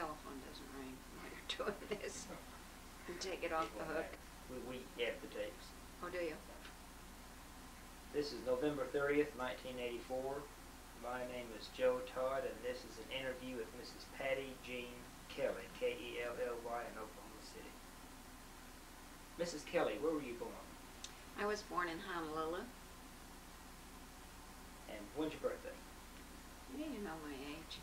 telephone doesn't ring while you're doing this. You take it off the hook. We have the tapes. Oh, do you? This is November 30th, 1984. My name is Joe Todd, and this is an interview with Mrs. Patty Jean Kelly, K-E-L-L-Y, in Oklahoma City. Mrs. Kelly, where were you born? I was born in Honolulu. And when's your birthday? Yeah, you know my age.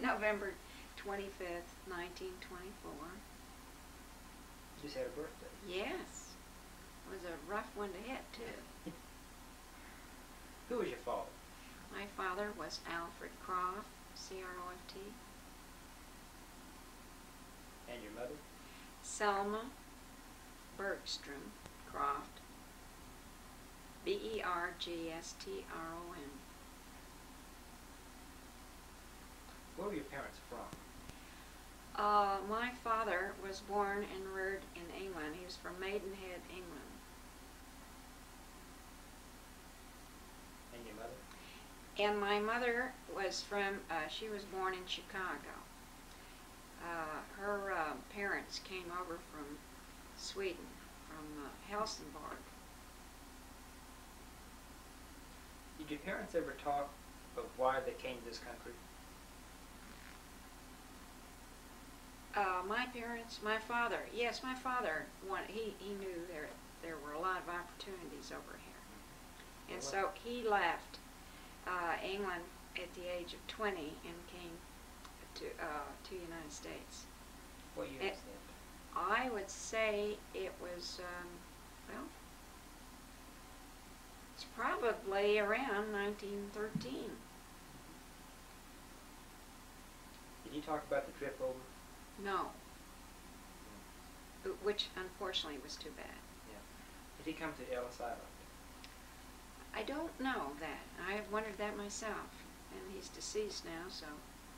November 25th, 1924. You just had a birthday. Yes. It was a rough one to hit, too. Who was your father? My father was Alfred Croft, C-R-O-F-T. And your mother? Selma Bergstrom Croft, B-E-R-G-S-T-R-O-M. Where were your parents from? My father was born and reared in England. He was from Maidenhead, England. And your mother? And my mother was from, she was born in Chicago. Her parents came over from Sweden, from Helsingborg. Did your parents ever talk of why they came to this country? My parents, my father, yes, my father, he knew there were a lot of opportunities over here. And so he left England at the age of 20 and came to the United States. What year was that? I would say it was, well, it's probably around 1913. Did you talk about the trip over? No. Which, unfortunately, was too bad. Yeah. Did he come to Ellis Island? I don't know that. I have wondered that myself. And he's deceased now, so...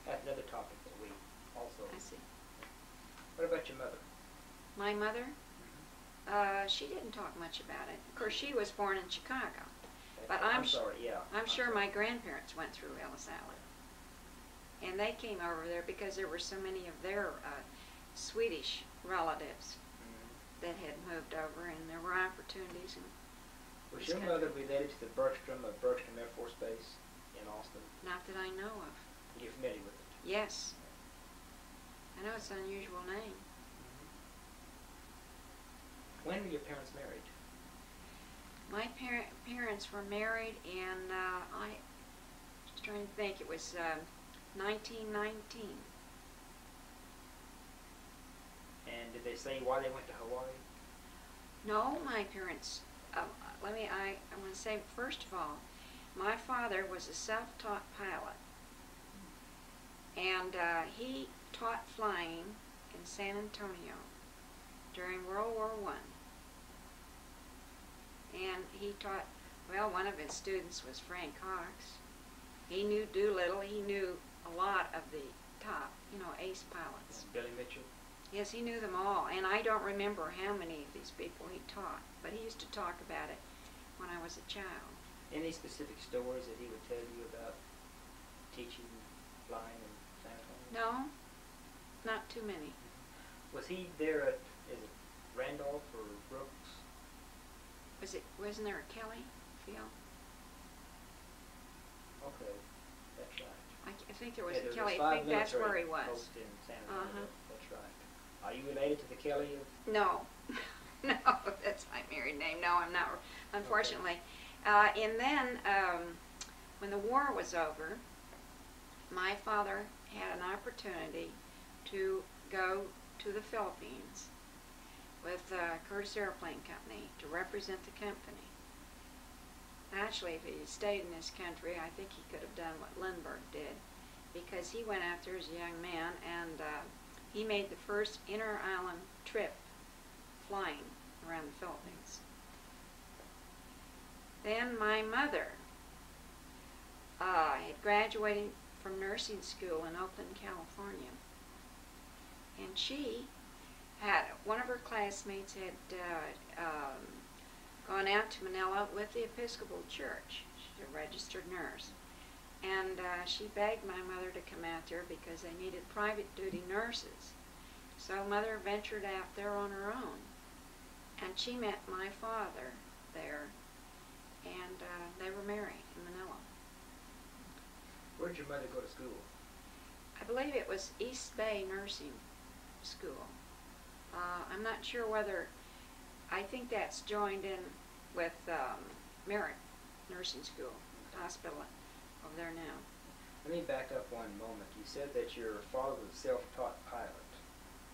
That's another topic that we also... I see. What about your mother? My mother? Mm-hmm. She didn't talk much about it. Of course, she was born in Chicago. Okay. But I'm sure my grandparents went through Ellis Island. And they came over there because there were so many of their Swedish relatives that had moved over, and there were opportunities. Was your mother related to the Bergstrom of Bergstrom Air Force Base in Austin? Not that I know of. You're familiar with it? Yes. I know it's an unusual name. When were your parents married? My parents were married in, I was trying to think, it was... 1919. And did they say why they went to Hawaii? No, my parents, I want to say first of all, my father was a self-taught pilot. And he taught flying in San Antonio during World War I. And he taught, well, one of his students was Frank Hawks. He knew Doolittle, he knew a lot of the top, you know, ace pilots. And Billy Mitchell? Yes, he knew them all, and I don't remember how many of these people he taught, but he used to talk about it when I was a child. Any specific stories that he would tell you about teaching flying in San Antonio? No, not too many. Was he there at, is it Randolph or Brooks? Wasn't there a Kelly Field? Okay, that's right. I think there was a Kelly. I think that's where he was. In San Antonio. That's right. Are you related to the Kelly? No, no, that's my married name. No, I'm not. Unfortunately, okay. And then when the war was over, my father had an opportunity to go to the Philippines with Curtiss Airplane Company to represent the company. Actually, if he stayed in this country, I think he could have done what Lindbergh did, because he went out there as a young man, and he made the first inter-island trip flying around the Philippines. Then my mother had graduated from nursing school in Oakland, California, and she had, one of her classmates had gone out to Manila with the Episcopal Church. She's a registered nurse. And she begged my mother to come out there because they needed private duty nurses. So Mother ventured out there on her own. And she met my father there. And they were married in Manila. Where did your mother go to school? I believe it was East Bay Nursing School. I'm not sure whether, I think that's joined in with Merritt Nursing School, hospital over there now. Let me back up one moment. You said that your father was a self-taught pilot.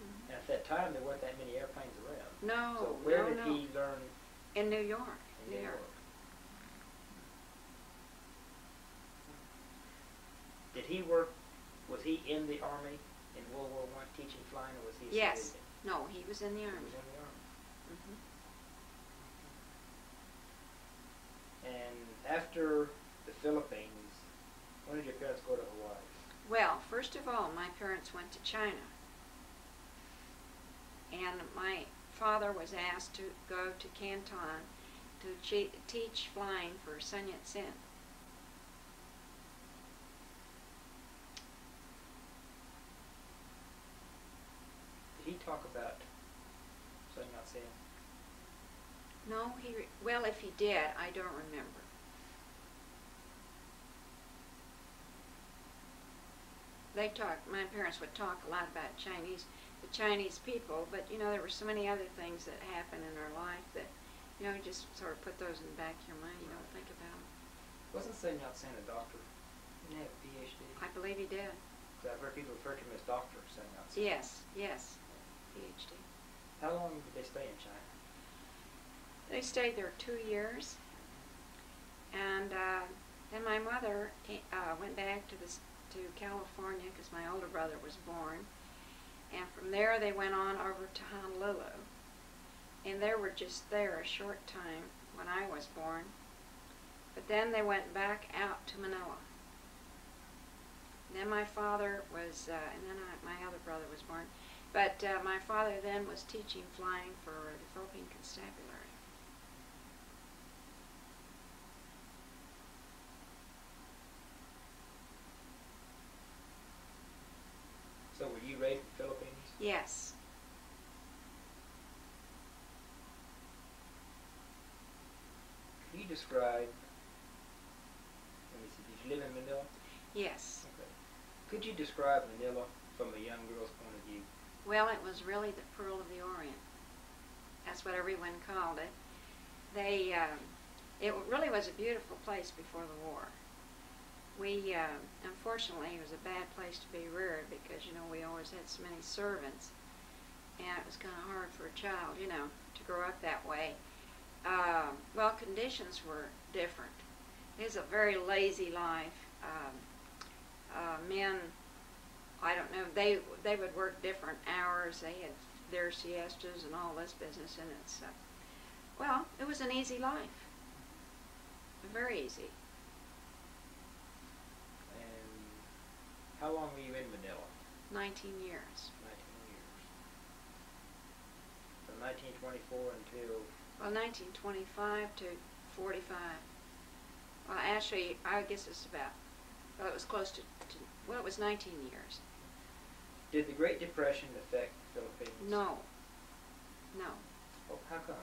Mm-hmm. At that time, there weren't that many airplanes around. No, so where did he learn? In New York. In New York. Did he work, was he in the Army in World War I teaching flying, or was he? Yes. Civilian? No, he was in the Army. He was in the Army. Mm-hmm. And after the Philippines, when did your parents go to Hawaii? Well, first of all, my parents went to China. And my father was asked to go to Canton to teach flying for Sun Yat-sen. Did he talk about Sun Yat-sen? No, well, if he did, I don't remember. They talked, my parents would talk a lot about Chinese people, but you know, there were so many other things that happened in our life that, you know, you just sort of put those in the back of your mind, you don't think about them. Wasn't Sun Yat-sen a doctor? Didn't he have a PhD? I believe he did. So I've heard people refer to him as Dr. Sun Yat-sen. Yes, yes, PhD. How long did they stay in China? They stayed there 2 years, and then my mother went back to California because my older brother was born. And from there they went on over to Honolulu, and they were just there a short time when I was born, but then they went back out to Manila. And then my father was, and then my other brother was born, but my father then was teaching flying for the Philippine Constabulary. So were you raised in the Philippines? Yes. Can you describe, let me see, did you live in Manila? Yes. Okay. Could you describe Manila from a young girl's point of view? Well, it was really the Pearl of the Orient. That's what everyone called it. They, it really was a beautiful place before the war. We, unfortunately, it was a bad place to be reared because, you know, we always had so many servants, and it was kind of hard for a child, you know, to grow up that way. Well, conditions were different. It was a very lazy life. Men, I don't know, they would work different hours. They had their siestas and all this business, and it's, well, it was an easy life, very easy. How long were you in Manila? 19 years. 19 years. From 1924 until? Well, 1925 to 45. Well, actually, I guess it's about, well, it was close to well, it was 19 years. Did the Great Depression affect the Philippines? No. No. Well, how come?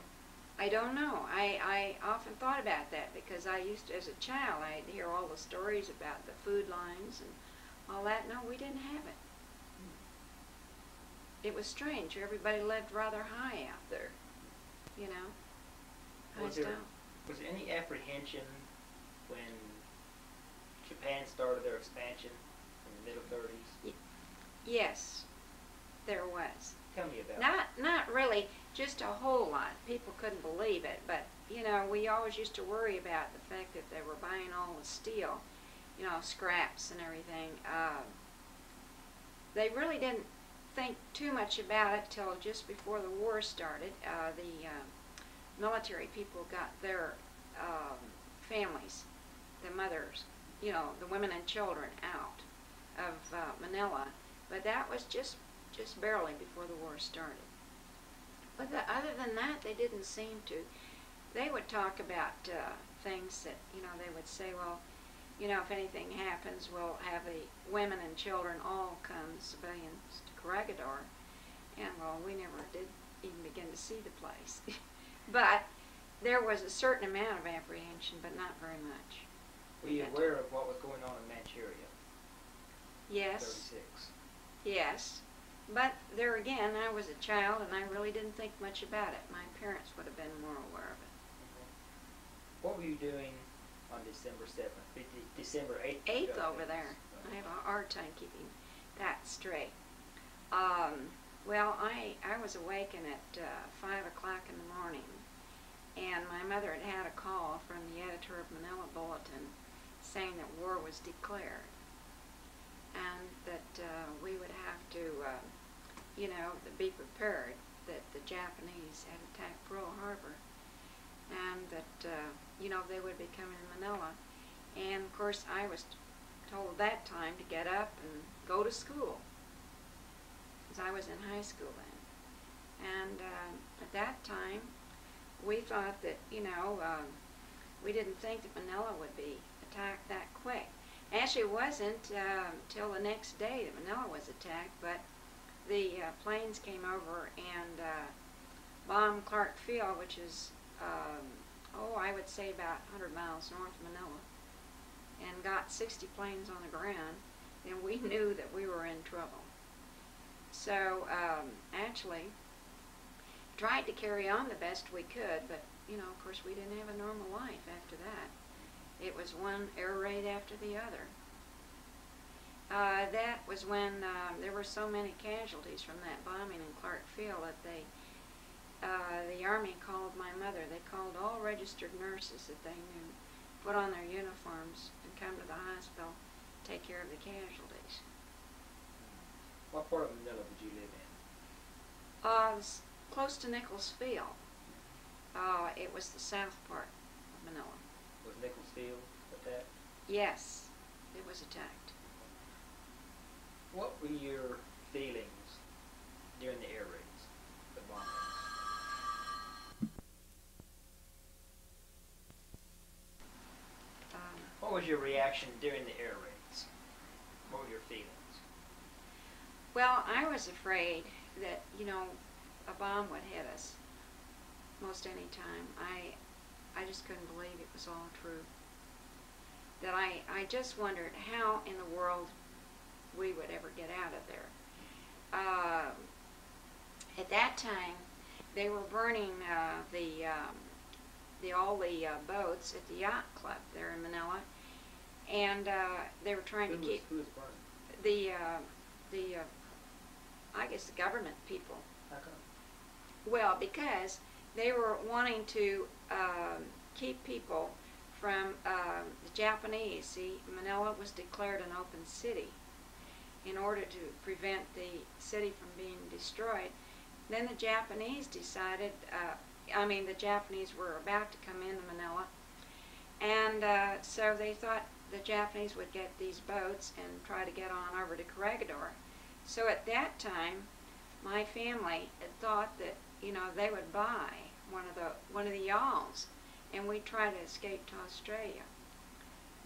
I don't know. I often thought about that because I used to, as a child, I'd hear all the stories about the food lines and all that. No, we didn't have it. It was strange. Everybody lived rather high out there, you know. Was there any apprehension when Japan started their expansion in the middle 30s? Yes, there was. Tell me about it. Not really, just a whole lot. People couldn't believe it, but, you know, we always used to worry about the fact that they were buying all the steel, you know, scraps and everything. They really didn't think too much about it till just before the war started. The military people got their families, the mothers, you know, the women and children out of Manila. But that was just barely before the war started. But other than that, they didn't seem to. They would talk about things that, you know, they would say, well, you know, if anything happens, we'll have the women and children all come, civilians, to Corregidor. And, well, we never did even begin to see the place. But there was a certain amount of apprehension, but not very much. Were you aware of what was going on in Manchuria? Yes. 36. Yes. But there again, I was a child, and I really didn't think much about it. My parents would have been more aware of it. Okay. What were you doing on December 7th? December 8th? 8th over there. I have a hard time keeping that straight. Well, I was awakened at 5 o'clock in the morning, and my mother had had a call from the editor of Manila Bulletin saying that war was declared, and that we would have to, you know, be prepared that the Japanese had attacked Pearl Harbor, and that, you know, they would be coming to Manila. And, of course, I was told that time to get up and go to school, because I was in high school then. And at that time, we thought that, you know, we didn't think that Manila would be attacked that quick. Actually, it wasn't till the next day that Manila was attacked, but the planes came over and bombed Clark Field, which is, oh, I would say about 100 miles north of Manila, and got 60 planes on the ground, and we knew that we were in trouble. So, actually, tried to carry on the best we could, but, you know, of course, we didn't have a normal life after that. It was one air raid after the other. That was when there were so many casualties from that bombing in Clark Field that they, the Army called my mother. They called all registered nurses that they knew, put on their uniforms, and come to the hospital, take care of the casualties. What part of Manila did you live in? Close to Nichols Field. It was the south part of Manila. Was Nichols Field attacked? Yes, it was attacked. What were your feelings during the air raids, the bombings? What was your reaction during the air raids? What were your feelings? Well, I was afraid that, you know, a bomb would hit us most any time. I just couldn't believe it was all true. That I just wondered how in the world we would ever get out of there. At that time, they were burning all the boats at the yacht club there in Manila, and they were trying to keep I guess the government people. How come? Well, because they were wanting to keep people from the Japanese. See, Manila was declared an open city in order to prevent the city from being destroyed. Then the Japanese decided, the Japanese were about to come into Manila, and so they thought the Japanese would get these boats and try to get on over to Corregidor. So at that time, my family had thought that, you know, they would buy one of the yawls, and we'd try to escape to Australia.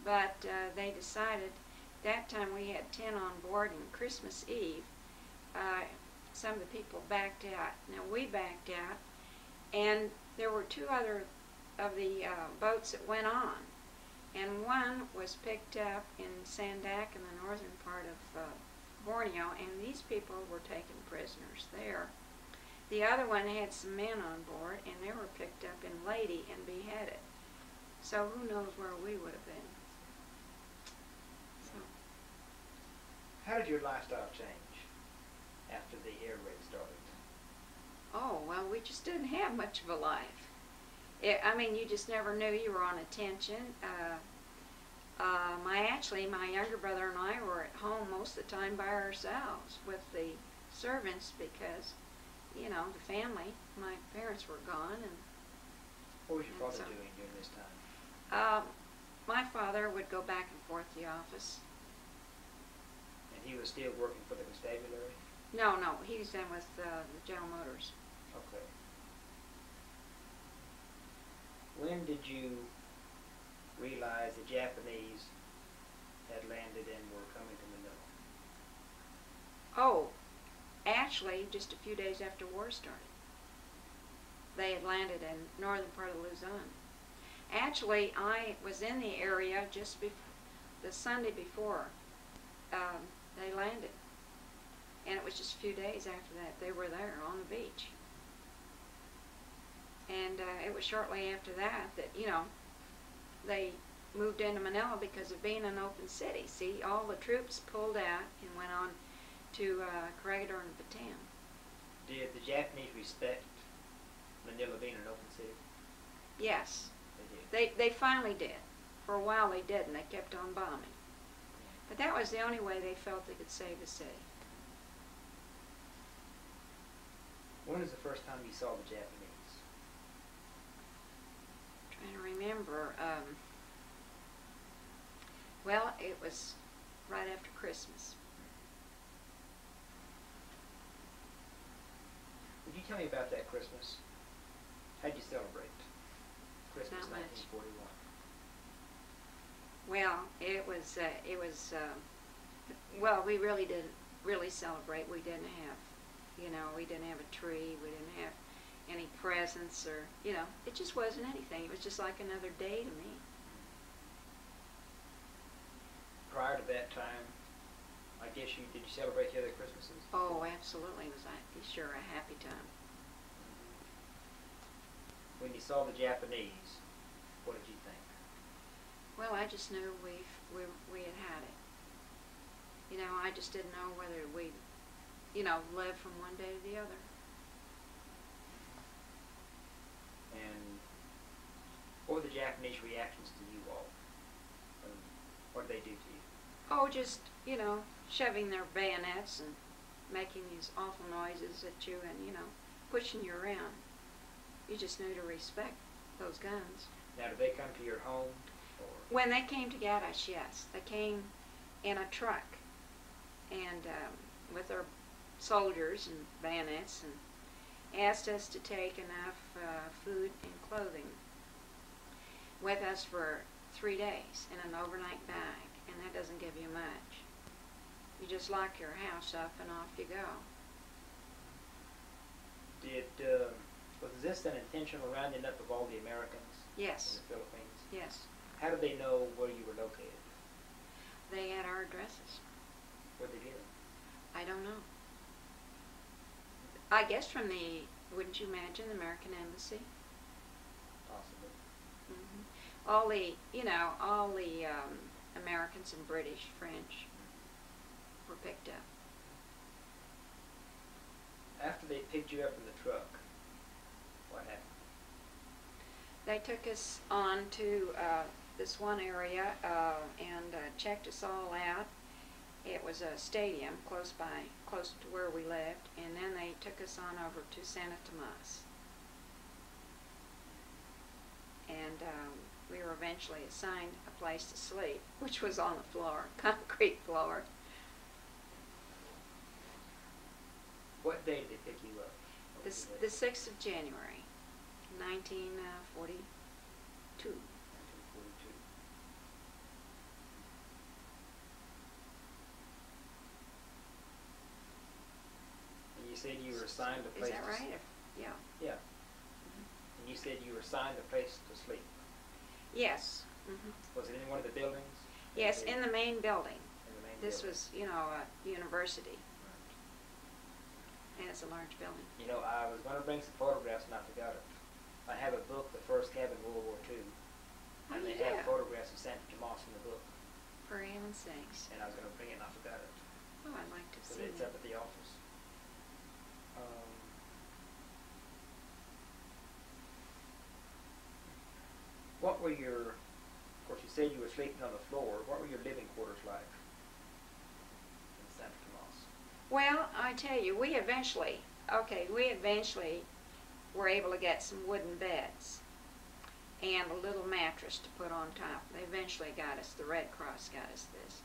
But they decided, that time we had 10 on board, and Christmas Eve, some of the people backed out. Now we backed out, and there were two other of the boats that went on, and one was picked up in Sandak in the northern part of Borneo, and these people were taken prisoners there. The other one had some men on board, and they were picked up in Lady and beheaded. So who knows where we would have been. So. How did your lifestyle change after the air raid started? Oh, well, we just didn't have much of a life. You just never knew you were on attention. My younger brother and I were at home most of the time by ourselves with the servants because, you know, the family, my parents were gone. And what was your father doing during this time? My father would go back and forth to the office. And he was still working for the constabulary? No, he was then with the General Motors. Okay. When did you realize the Japanese had landed and were coming to Manila. Oh, actually, just a few days after war started, they had landed in the northern part of Luzon. Actually, I was in the area just the Sunday before they landed. And it was just a few days after that they were there on the beach. And it was shortly after that that, you know, they moved into Manila because of being an open city. See, all the troops pulled out and went on to Corregidor and Bataan. Did the Japanese respect Manila being an open city? Yes. They did. They finally did. For a while they didn't. They kept on bombing. But that was the only way they felt they could save the city. When was the first time you saw the Japanese? I'm trying to remember. Well, it was right after Christmas. Would you tell me about that Christmas? How'd you celebrate Christmas 1941? Well, well, we really didn't really celebrate. We didn't have, you know, we didn't have a tree. We didn't have any presents or, you know, it just wasn't anything. It was just like another day to me. Prior to that time, I guess did you celebrate the other Christmases? Oh, absolutely. It was, I'm sure, a happy time. When you saw the Japanese, what did you think? Well, I just knew we had had it. You know, I just didn't know whether we'd, you know, live from one day to the other. And what were the Japanese reactions to you all? What did they do to you? Oh, just, you know, shoving their bayonets and making these awful noises at you and, you know, pushing you around. You just knew to respect those guns. Now, did they come to your home? Or? When they came to get us, yes. They came in a truck and with their soldiers and bayonets and asked us to take enough food and clothing with us for 3 days in an overnight bag. And that doesn't give you much. You just lock your house up and off you go. Was this an intentional rounding up of all the Americans? Yes. In the Philippines? Yes. How did they know where you were located? They had our addresses. Where did they get them? I don't know. I guess from the, wouldn't you imagine, the American Embassy? Possibly. Mm-hmm. All the, you know, all the Americans and British, French were picked up. After they picked you up in the truck, what happened? They took us on to this one area and checked us all out. It was a stadium close to where we lived, and then they took us on over to Santo Tomas. And we were eventually assigned a place to sleep, which was on the floor, concrete floor. What day did they pick you up? The 6th of January, 1942. 1942. And you said you were assigned a place. Is that right? Yeah. Yeah. Mm-hmm. And you said you were assigned a place to sleep. Yes. Mm-hmm. Was it in one of the buildings? Yes, in the main building. This was, you know, a university. And it's a large building. You know, I was going to bring some photographs and I forgot it. I have a book, The First Cab in World War II. And they have photographs of Santo Tomas in the book. For heaven's sakes. And I was going to bring it and I forgot it. Oh, I'd like to see it. It's up at the office. What were your, of course you said you were sleeping on the floor, what were your living quarters like in Santo Tomas? Well, I tell you, we eventually were able to get some wooden beds and a little mattress to put on top. They eventually got us, the Red Cross got us this.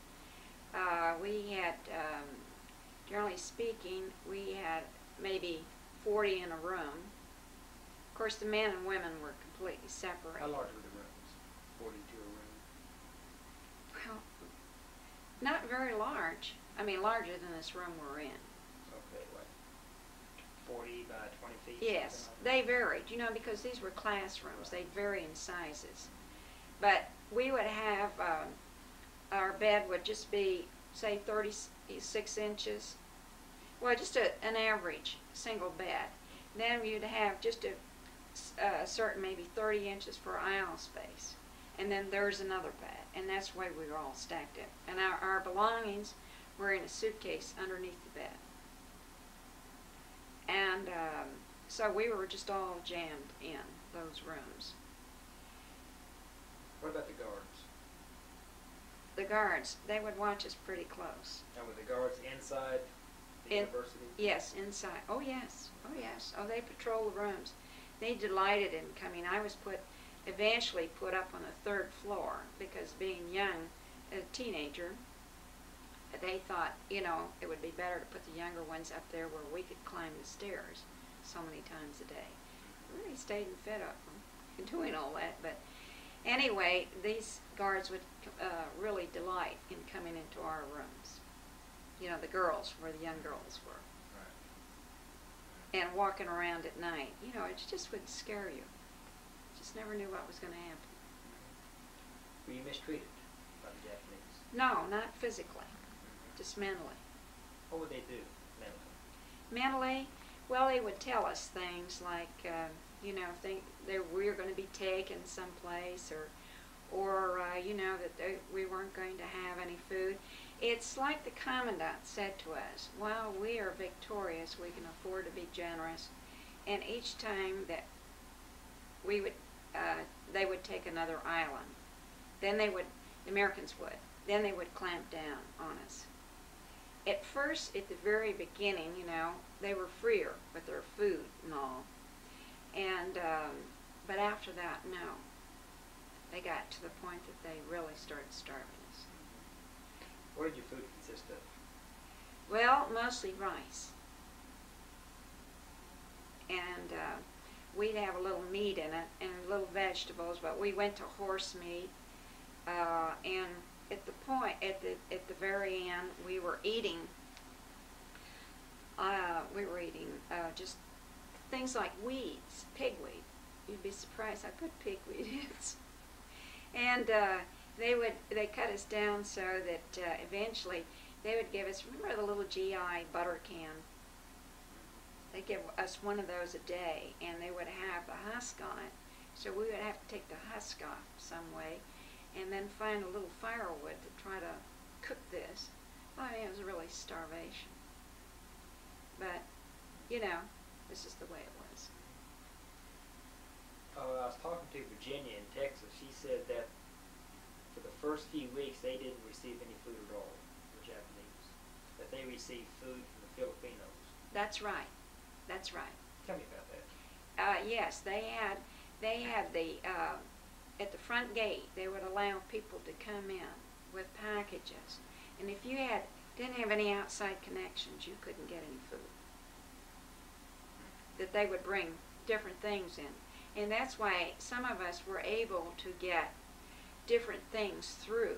We had, generally speaking, we had maybe 40 in a room. Of course, the men and women were completely separate. How large were the rooms? 42 a room? Well, Not very large. I mean, larger than this room we're in. So big, what, 40 by 20 feet? Yes, like they varied, you know, because these were classrooms. They vary in sizes. But we would have, our bed would just be, say, 36 inches. Well, just an average single bed. Then you'd have just a certain, maybe 30 inches for aisle space. And then there's another bed. And that's the way we were all stacked up. And our belongings were in a suitcase underneath the bed. And so we were just all jammed in those rooms. What about the guards? The guards, they would watch us pretty close. And were the guards inside the university? Yes, inside. Oh, yes. Oh, yes. Oh, they patrolled the rooms. They delighted in coming. I was eventually put up on the third floor because being young, a teenager, they thought, you know, it would be better to put the younger ones up there where we could climb the stairs so many times a day. I really stayed and fed up from doing all that, but anyway, these guards would really delight in coming into our rooms. You know, the girls, where the young girls were. Right. And walking around at night, you know, it just would scare you. Just never knew what was going to happen. Were you mistreated by the Japanese? No, not physically, just mentally. What would they do mentally? Mentally, well, they would tell us things like, you know, we were going to be taken someplace, or you know, that we weren't going to have any food. It's like the commandant said to us, while we are victorious, we can afford to be generous, and each time that we would, they would take another island. Then they would, the Americans would, then they would clamp down on us. At first, at the very beginning, you know, they were freer with their food and all. And, but after that, no. They got to the point that they really started starving us. What did your food consist of? Well, mostly rice. And, we'd have a little meat in it and little vegetables, but we went to horse meat. And at the point, at the very end, we were eating just things like weeds, pigweed. You'd be surprised how good pigweed is. And they cut us down so that eventually they would give us, remember the little GI butter can? They give us one of those a day, and they would have the husk on it. So we would have to take the husk off some way, and then find a little firewood to try to cook this. Well, I mean, it was really starvation. But, you know, this is the way it was. I was talking to Virginia in Texas. She said that for the first few weeks, they didn't receive any food at all, the Japanese, that they received food from the Filipinos. That's right. That's right. Tell me about that. Yes, they had the, at the front gate, they would allow people to come in with packages. And if you didn't have any outside connections, you couldn't get any food. That they would bring different things in. And that's why some of us were able to get different things through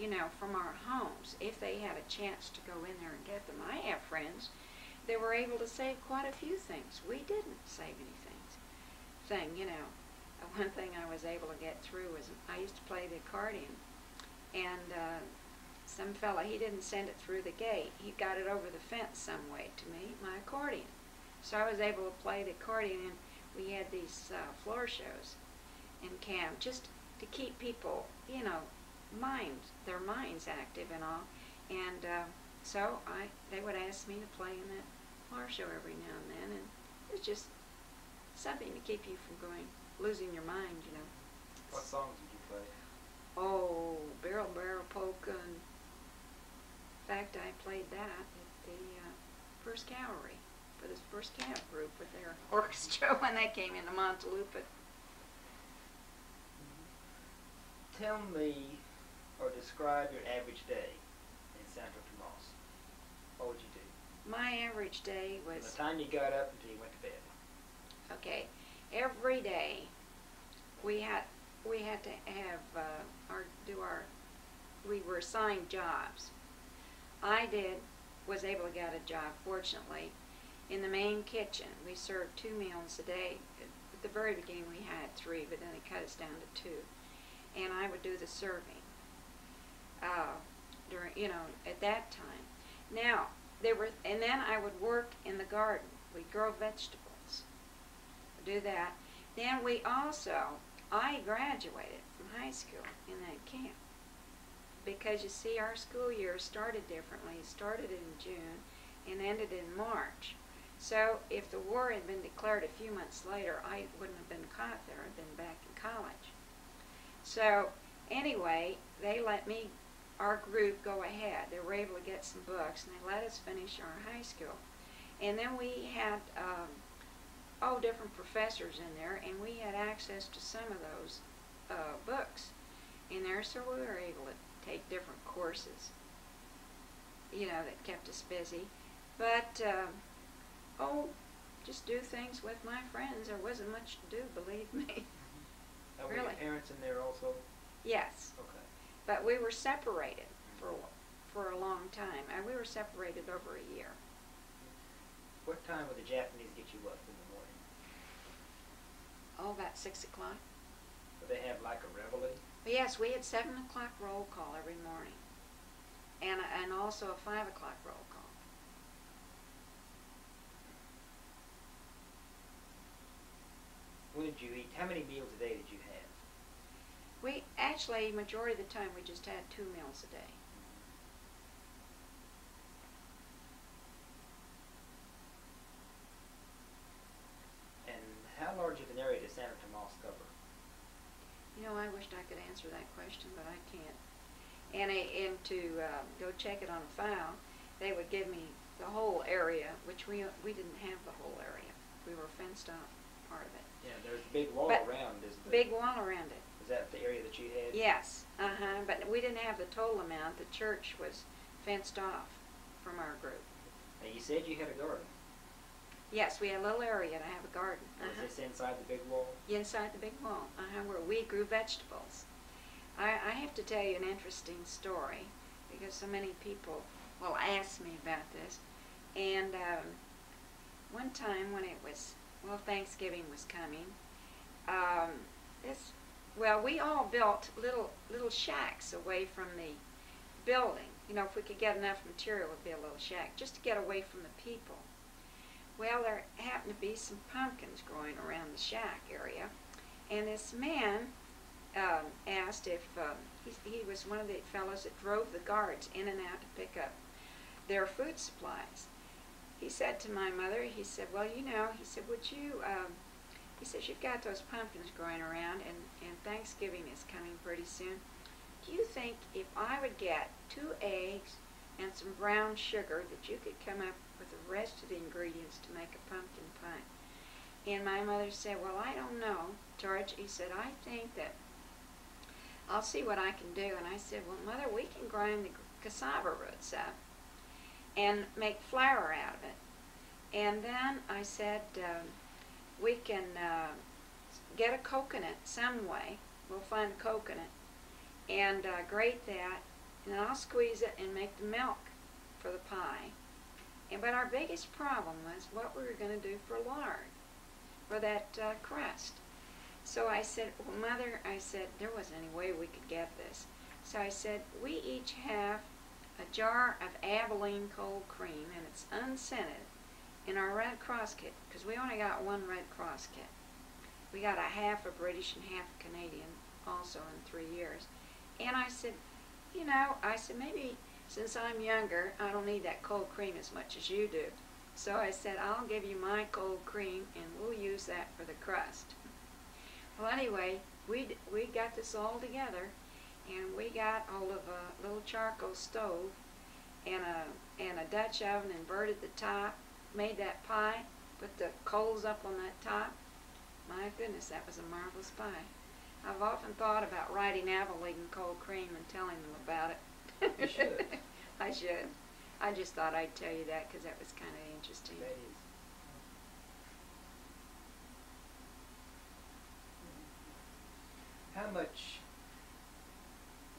you know, from our homes, if they had a chance to go in there and get them. I have friends that were able to save quite a few things. We didn't save any things. You know, one thing I was able to get through was I used to play the accordion, and some fella, he didn't send it through the gate. He got it over the fence some way to me, my accordion. So I was able to play the accordion, and we had these floor shows in camp, just to keep people, you know, their minds active and all. And so they would ask me to play in that floor show every now and then, and it's just something to keep you from losing your mind, you know. What songs did you play? Oh, Barrel Polka. In fact, I played that at the first cavalry, for this first camp group with their orchestra when they came into Muntinlupa. Tell me, or describe your average day in Santo Tomas. What would you do? My average day was... From the time you got up until you went to bed. Okay. Every day we had to have do our we were assigned jobs. I was able to get a job, fortunately, in the main kitchen. We served 2 meals a day. At the very beginning we had 3, but then they cut us down to 2. And I would do the serving during, you know, at that time. Now, there were, and then I would work in the garden. We'd grow vegetables, do that. Then we also, I graduated from high school in that camp. Because you see, our school year started differently. It started in June and ended in March. So if the war had been declared a few months later, I wouldn't have been caught there. I'd been back in college. So anyway, they let me, our group, go ahead. They were able to get some books, and they let us finish our high school. And then we had all different professors in there, and we had access to some of those books in there, so we were able to take different courses, you know, that kept us busy. But, just do things with my friends. There wasn't much to do, believe me. And really. Were your parents in there also? Yes. Okay. But we were separated for a long time. We were separated over a year. What time would the Japanese get you up in the morning? Oh, about 6 o'clock. Would they have like a reveille? Yes, we had 7 o'clock roll call every morning, and also a 5 o'clock roll call. What did you eat? How many meals a day did you have? We actually, majority of the time, we just had 2 meals a day. And how large of an area does Santo Tomas cover? You know, I wished I could answer that question, but I can't. And to go check it on a file, they would give me the whole area, which we didn't have the whole area. We were fenced off part of it. Yeah, there's a big wall around, isn't there? Big wall around it. Is that the area that you had? Yes, but we didn't have the total amount. The church was fenced off from our group. Now, you said you had a garden. Yes, we had a little area to have a garden. Was this inside the big wall? Inside the big wall, where we grew vegetables. I have to tell you an interesting story, because so many people will ask me about this. And one time when it was, well, Thanksgiving was coming, we all built little shacks away from the building. You know, if we could get enough material, it would be a little shack, just to get away from the people. Well, there happened to be some pumpkins growing around the shack area, and this man asked if, he was one of the fellows that drove the guards in and out to pick up their food supplies. He said to my mother, he said, well, you know, he said, would you, he says, you've got those pumpkins growing around, and Thanksgiving is coming pretty soon. Do you think if I would get 2 eggs and some brown sugar that you could come up with the rest of the ingredients to make a pumpkin pie? And my mother said, well, I don't know, George. He said, I think that I'll see what I can do. And I said, well, Mother, we can grind the cassava roots up and make flour out of it. And then I said, we can get a coconut some way. We'll find a coconut and grate that, and I'll squeeze it and make the milk for the pie. But our biggest problem was what we were going to do for lard, for that crust. So I said, well, Mother, I said, there wasn't any way we could get this. So I said, we each have a jar of Abilene cold cream, and it's unscented, in our Red Cross kit, because we only got 1 Red Cross kit. We got a half a British and half a Canadian also in 3 years. And I said, you know, I said, maybe since I'm younger, I don't need that cold cream as much as you do. So I said, I'll give you my cold cream, and we'll use that for the crust. Well, anyway, we got this all together, and we got hold of a little charcoal stove and a Dutch oven, inverted the top, made that pie, put the coals up on that top. My goodness, that was a marvelous pie. I've often thought about writing Abilene cold cream and telling them about it. You should. I should. I just thought I'd tell you that because that was kind of interesting. That is. How much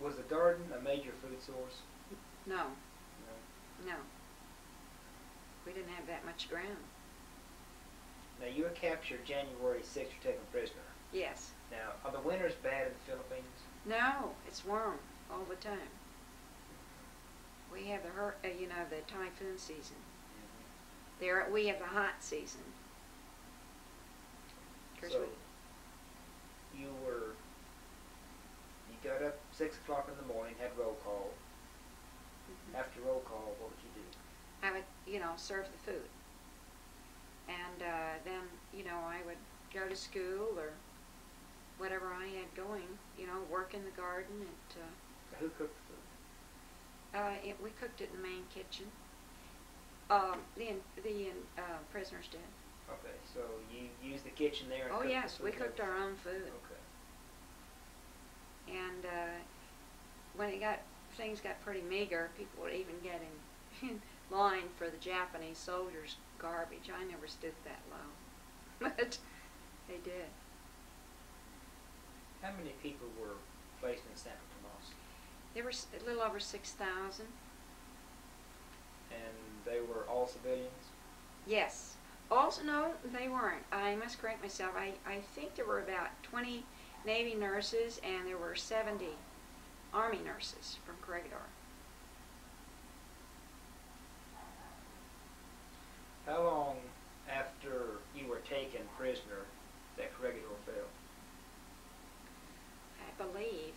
was the garden a major food source? No. No. We didn't have that much ground. Now, you were captured January 6th, you're taken prisoner. Yes. Now, are the winters bad in the Philippines? No, it's warm all the time. We have the, you know, the typhoon season. Mm-hmm. There, we have the hot season. So, you got up 6 o'clock in the morning, had roll call. Mm-hmm. After roll call, what would you do? I would, you know, serve the food. And then, you know, I would go to school or whatever I had going, you know, work in the garden. And, who cooked the food? We cooked it in the main kitchen. The prisoners did. Okay, so you used the kitchen there and cooked the food? Oh yes, we cooked our own food. Okay. And when it got, things got pretty meager, people would even get in line for the Japanese soldiers' garbage. I never stood that low, but they did. How many people were placed in Santo Tomas? There were a little over 6,000. And they were all civilians? Yes. Also, no, they weren't. I must correct myself. I think there were about 20 Navy nurses and there were 70 Army nurses from Corregidor. How long after you were taken prisoner that Corregidor fell? I believe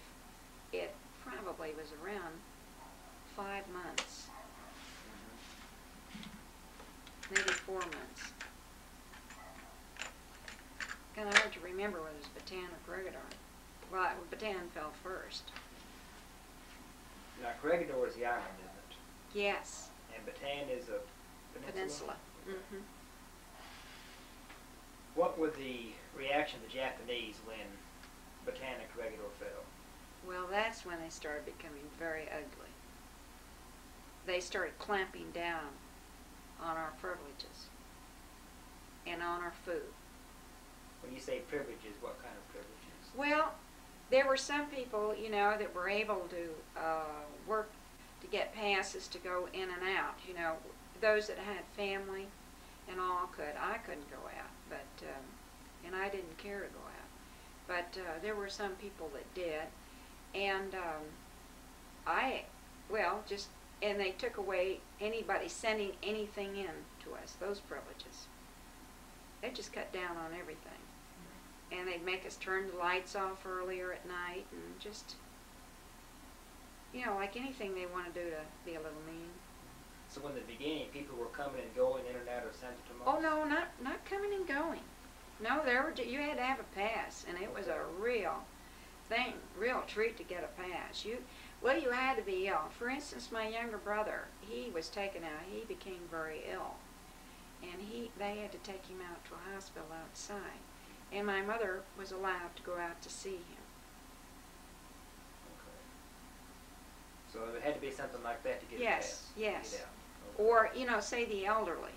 it probably was around 5 months, maybe 4 months. Kind of hard to remember whether it was Bataan or Corregidor. Well, Bataan fell first. Now, Corregidor is the island, isn't it? Yes. And Bataan is a peninsula. Mm-hmm. What were the reaction of the Japanese when Bataan and Corregidor fell? Well, that's when they started becoming very ugly. They started clamping down on our privileges and on our food. When you say privileges, what kind of privileges? Well, there were some people, you know, that were able to work to get passes to go in and out, you know. Those that had family and all could. I couldn't go out, but and I didn't care to go out. But there were some people that did, and and they took away anybody sending anything in to us. Those privileges. They just cut down on everything, and they'd make us turn the lights off earlier at night, and just, you know, like anything they want to do to be a little mean. So in the beginning, people were coming and going in and out of Santo Tomas? Oh no, not coming and going. No, there were, you had to have a pass, and it was a real thing, real treat to get a pass. You had to be ill. For instance, my younger brother, he was taken out. He became very ill, and they had to take him out to a hospital outside. And my mother was allowed to go out to see him. Okay. So it had to be something like that to get a pass. Yes. Yes. Or, you know, say the elderly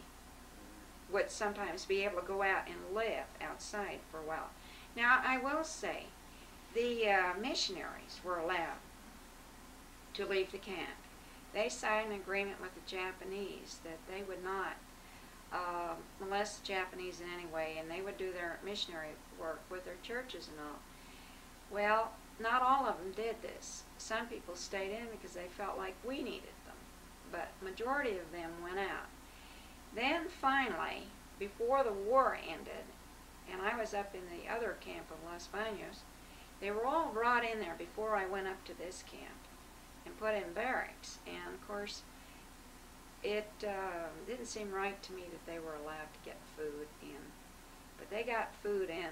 would sometimes be able to go out and live outside for a while. Now, I will say the missionaries were allowed to leave the camp. They signed an agreement with the Japanese that they would not molest the Japanese in any way, and they would do their missionary work with their churches and all. Well, not all of them did this. Some people stayed in because they felt like we needed. But majority of them went out. Then finally, before the war ended, and I was up in the other camp of Los Baños, they were all brought in there before I went up to this camp and put in barracks. And of course, it didn't seem right to me that they were allowed to get food in. But they got food in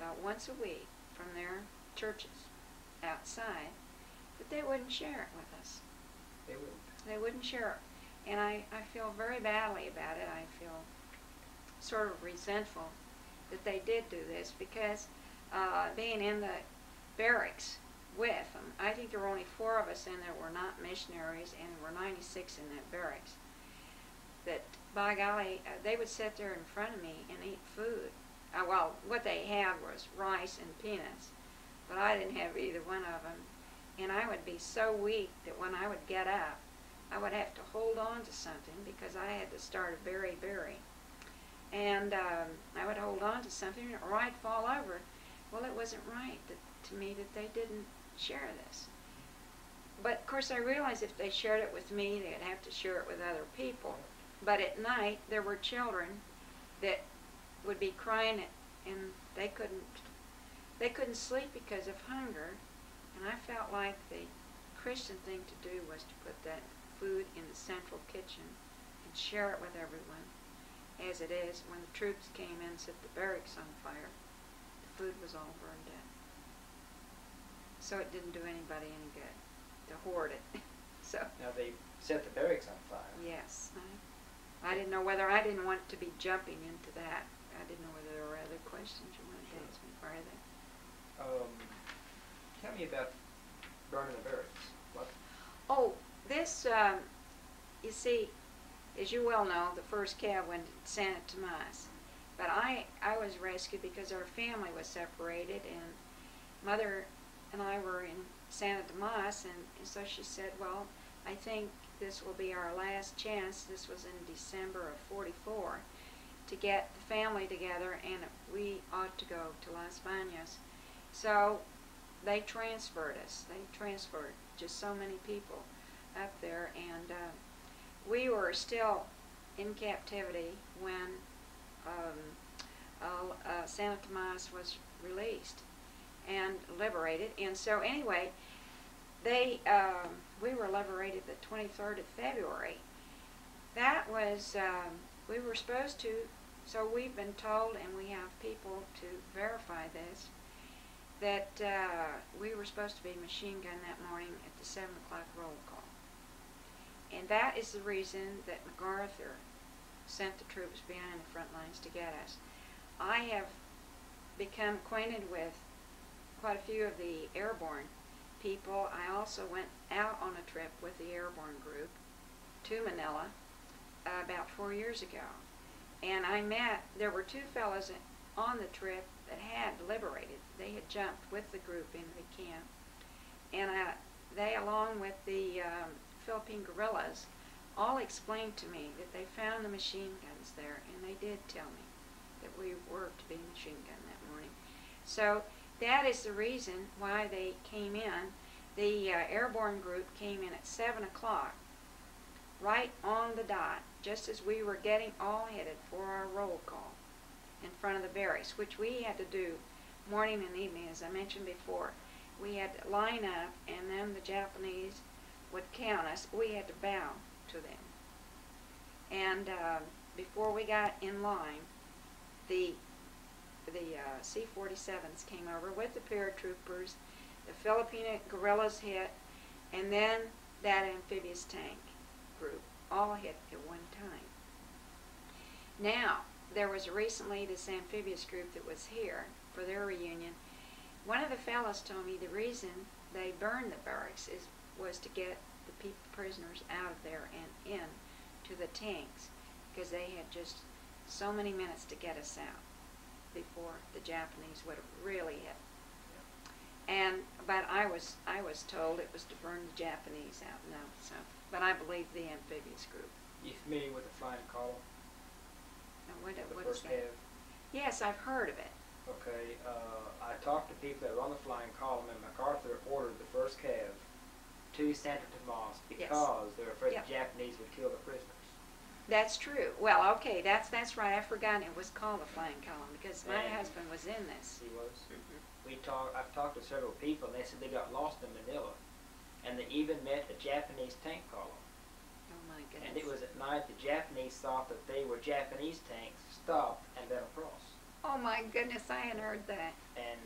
about once a week from their churches outside, but they wouldn't share it with us. They wouldn't. They wouldn't share it. And I feel very badly about it. I feel sort of resentful that they did do this because being in the barracks with them, I think there were only 4 of us in there were not missionaries, and there were 96 in that barracks. That, by golly, they would sit there in front of me and eat food. Well, what they had was rice and peanuts, but I didn't have either one of them. and I would be so weak that when I would get up, I would have to hold on to something because I had to start a berry. And I would hold on to something or I'd fall over. Well, it wasn't right to me that they didn't share this. But of course I realized if they shared it with me, they'd have to share it with other people. But at night, there were children that would be crying and they couldn't sleep because of hunger. And I felt like the Christian thing to do was to put that food in the central kitchen and share it with everyone. As it is, when the troops came in and set the barracks on fire, the food was all burned up. So it didn't do anybody any good to hoard it. So now they set the barracks on fire. Yes. I didn't know whether, I didn't want to be jumping into that. I didn't know whether there were other questions you wanted to ask me further. Tell me about burning the barracks. What? Oh, this, you see, as you well know, the first cab went to Santo Tomas. But I was rescued because our family was separated, and Mother and I were in Santo Tomas, and so she said, well, I think this will be our last chance. This was in December of '44, to get the family together, and we ought to go to Los Baños. So they transferred us. They transferred just so many people up there, and we were still in captivity when Santo Tomas was released and liberated. And so anyway, we were liberated the 23rd of February. That was, we were supposed to, so we've been told, and we have people to verify this, that we were supposed to be machine gunned that morning at the 7 o'clock roll call. And that is the reason that MacArthur sent the troops behind the front lines to get us. I have become acquainted with quite a few of the airborne people. I also went out on a trip with the airborne group to Manila about 4 years ago. And I met, there were two fellows on the trip that had liberated. They had jumped with the group into the camp. And they, along with the Philippine guerrillas, all explained to me that they found the machine guns there, and they did tell me that we were to be machine gunned that morning. So that is the reason why they came in. The airborne group came in at 7 o'clock, right on the dot, just as we were getting all headed for our roll call in front of the barracks, which we had to do morning and evening, as I mentioned before. We had to line up, and then the Japanese would count us. We had to bow to them. And before we got in line, the C-47s came over with the paratroopers, the Filipino guerrillas hit, and then that amphibious tank group all hit at one time. Now, there was recently this amphibious group that was here for their reunion. One of the fellows told me the reason they burned the barracks was to get the prisoners out of there and in to the tanks, because they had just so many minutes to get us out before the Japanese would have really hit. And but I was told it was to burn the Japanese out. No, so but I believe the amphibious group. You familiar with the flying column? Now, what is that? Yes, I've heard of it. Okay, I talked to people that were on the flying column, and MacArthur ordered the first cav to Santo Tomas because they were afraid the Japanese would kill the prisoners. That's true. Well, okay, that's right. I forgot it was called the flying column because my husband was in this. He was. Mm-hmm. I've talked to several people, and they said they got lost in Manila, and they even met a Japanese tank column. Oh my goodness! And it was at night the Japanese thought that they were Japanese tanks, stopped and let across. Oh my goodness! I hadn't heard that. And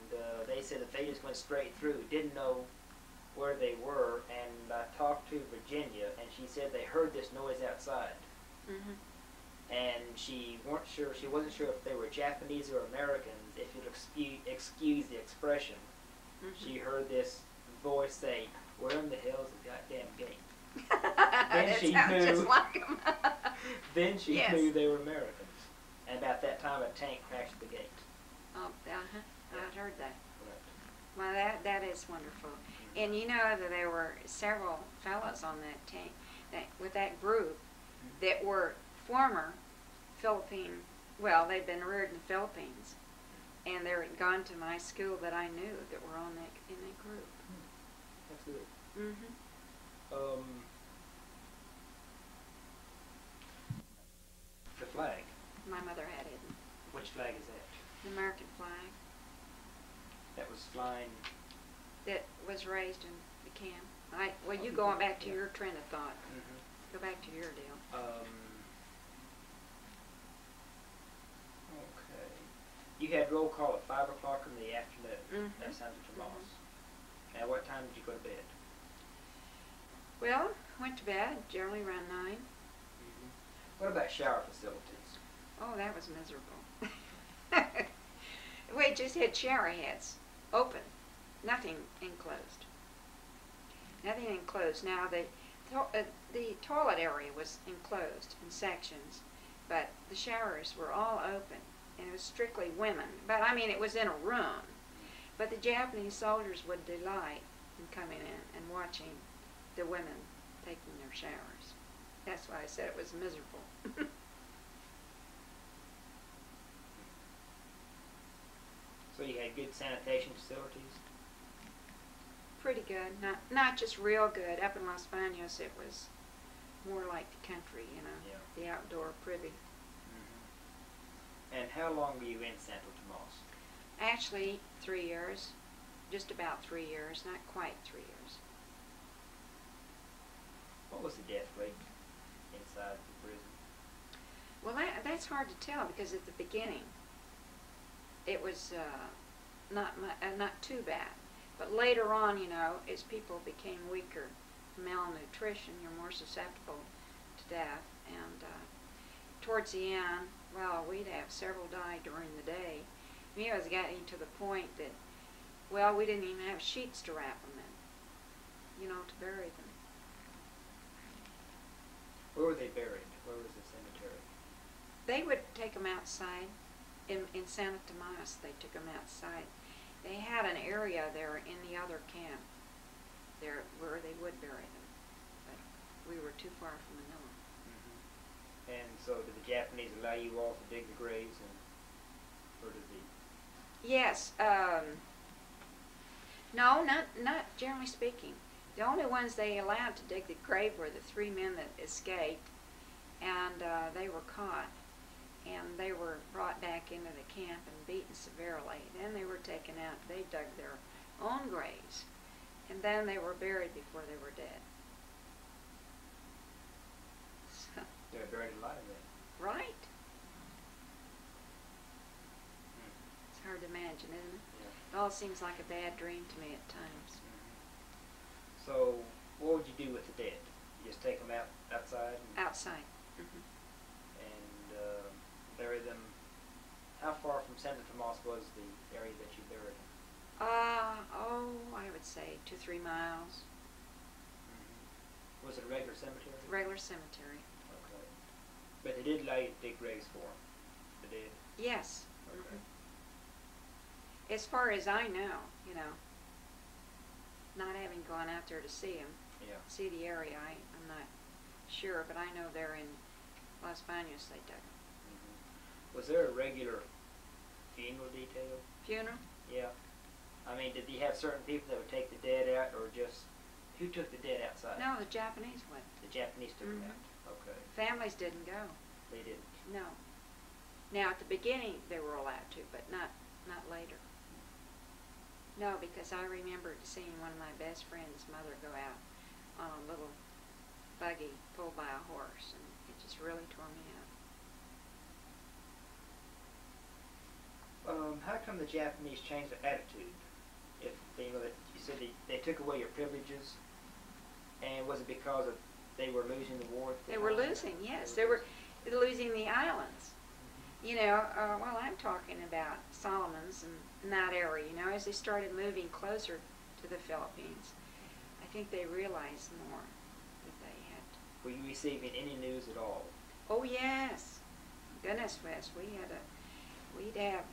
they said that they just went straight through, didn't know where they were. And I talked to Virginia, and she said they heard this noise outside. Mm-hmm. And she wasn't sure if they were Japanese or Americans. If you'll excuse the expression, mm-hmm. She heard this voice say, "Where in the hell's the goddamn gate?" Then she knew. Just like 'em. Then she knew they were Americans. And about that time, a tank crashed the gate. Oh, uh-huh. I'd heard that. Right. Well, that is wonderful. And you know that there were several fellows on that team, with that group, that were former Philippine, well, they'd been reared in the Philippines, and they had gone to my school that I knew that were on that, in that group. Absolutely. Mm-hmm. The flag. My mother had it. Which flag is that? The American flag. That was flying. That was raised in the camp. Well, you going back to your train of thought. Mm-hmm. Go back to your deal. Okay. You had roll call at 5 o'clock in the afternoon. Mm-hmm. That sounds like tomorrow. Mm-hmm. At what time did you go to bed? Well, went to bed generally around 9. Mm-hmm. What about shower facilities? Oh, that was miserable. We just had shower heads open. Nothing enclosed. Nothing enclosed. Now the toilet area was enclosed in sections, but the showers were all open, and it was strictly women. But I mean, it was in a room. But the Japanese soldiers would delight in coming in and watching the women taking their showers. That's why I said it was miserable. So you had good sanitation facilities? Pretty good, not just real good. Up in Los Baños, it was more like the country, you know, the outdoor privy. Mm-hmm. And how long were you in Santo Tomas? Actually, 3 years, just about 3 years, not quite 3 years. What was the death rate inside the prison? Well, that's hard to tell because at the beginning, it was not too bad. But later on, you know, as people became weaker, malnutrition, you're more susceptible to death. And towards the end, well, we'd have several die during the day. It was getting to the point that, well, we didn't even have sheets to wrap them in, you know, to bury them. Where were they buried? Where was the cemetery? They would take them outside. In Santo Tomas, they took them outside. They had an area there in the other camp there where they would bury them, but we were too far from Manila. Mm-hmm. And so did the Japanese allow you all to dig the graves, or did they? Yes. No, not generally speaking. The only ones they allowed to dig the grave were the 3 men that escaped, and they were caught. And they were brought back into the camp and beaten severely. Then they were taken out. They dug their own graves. And then they were buried before they were dead. So, they were buried alive then. Right? Hmm. It's hard to imagine, isn't it? Yeah. It all seems like a bad dream to me at times. Mm-hmm. So what would you do with the dead? You just take them outside? Outside. Mm-hmm. Bury them. How far from Santo Tomas was the area that you buried them? I would say 2-3 miles. Mm-hmm. Was it a regular cemetery? Regular cemetery. Okay. But they did allow you to dig graves for them? They did? Yes. Okay. Mm-hmm. As far as I know, you know, not having gone out there to see them, see the area, I'm not sure, but I know they're in Los Baños they dug them. Was there a regular funeral detail? Funeral? Yeah. I mean, did you have certain people that would take the dead out, or just... Who took the dead outside? No, the Japanese would. The Japanese took them out? Okay. Families didn't go. They didn't? No. Now, at the beginning, they were allowed to, but not later. No, because I remember seeing one of my best friend's mother go out on a little buggy pulled by a horse, and it just really tore me up. How come the Japanese changed their attitude? If they, you said they took away your privileges, and was it because of they were losing the war? They were losing, yes. They were losing the islands. Mm-hmm. You know, well, I'm talking about Solomons and that area, you know, as they started moving closer to the Philippines, I think they realized more that they had. Were you receiving any news at all? Oh, yes. Goodness, Wes, we'd have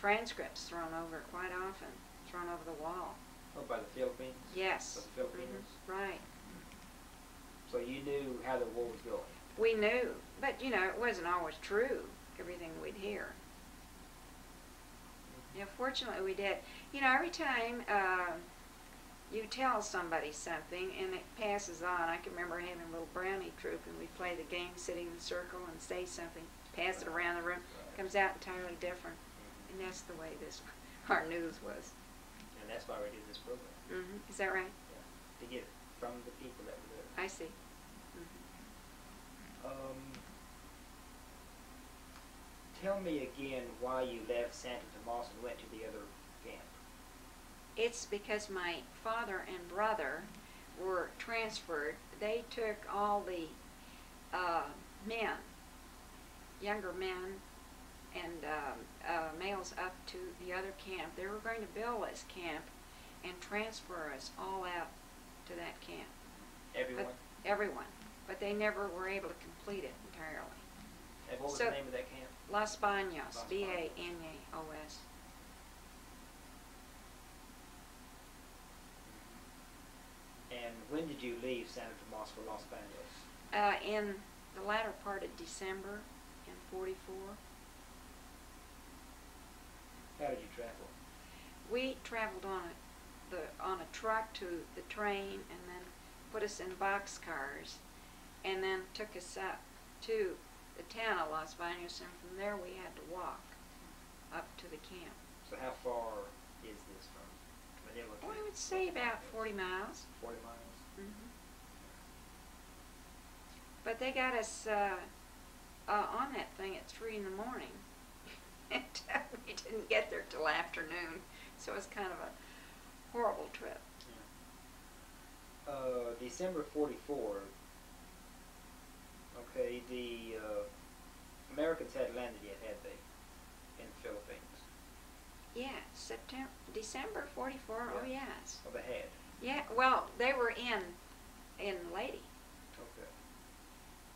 transcripts thrown over quite often, thrown over the wall. Oh, by the Philippines? Yes. By the Philippines? Mm-hmm. Right. So you knew how the war was going? We knew. But, you know, it wasn't always true, everything we'd hear. Yeah, fortunately we did. You know, every time you tell somebody something and it passes on, I can remember having a little brownie troop and we'd play the game, sitting in a circle and say something, pass it around the room, comes out entirely different. And that's the way this our news was. And that's why we did this program. Mm-hmm. Is that right? Yeah. To get from the people that were there. I see. Mm-hmm. Tell me again why you left Santo Tomas and went to the other camp. It's because my father and brother were transferred. They took all the men, younger men, and males up to the other camp. They were going to build this camp and transfer us all out to that camp. Everyone? But, everyone. But they never were able to complete it entirely. And what was the name of that camp? Los Baños, B-A-N-A-O-S. And when did you leave Santo Tomas for Los Baños? In the latter part of December in '44. How did you travel? We traveled on a truck to the train, and then put us in boxcars, and then took us up to the town of Los Baños, and from there we had to walk up to the camp. So how far is this from Manila? Well, I would say about 40 miles. 40 miles? Mm-hmm. But they got us on that thing at 3 in the morning. We didn't get there till afternoon, so it was kind of a horrible trip. Yeah. December '44. Okay, the Americans hadn't landed yet, had they, in the Philippines? Yeah, December '44. Yeah. Oh yes. Oh, they had. Yeah. Well, they were in Lady. Okay.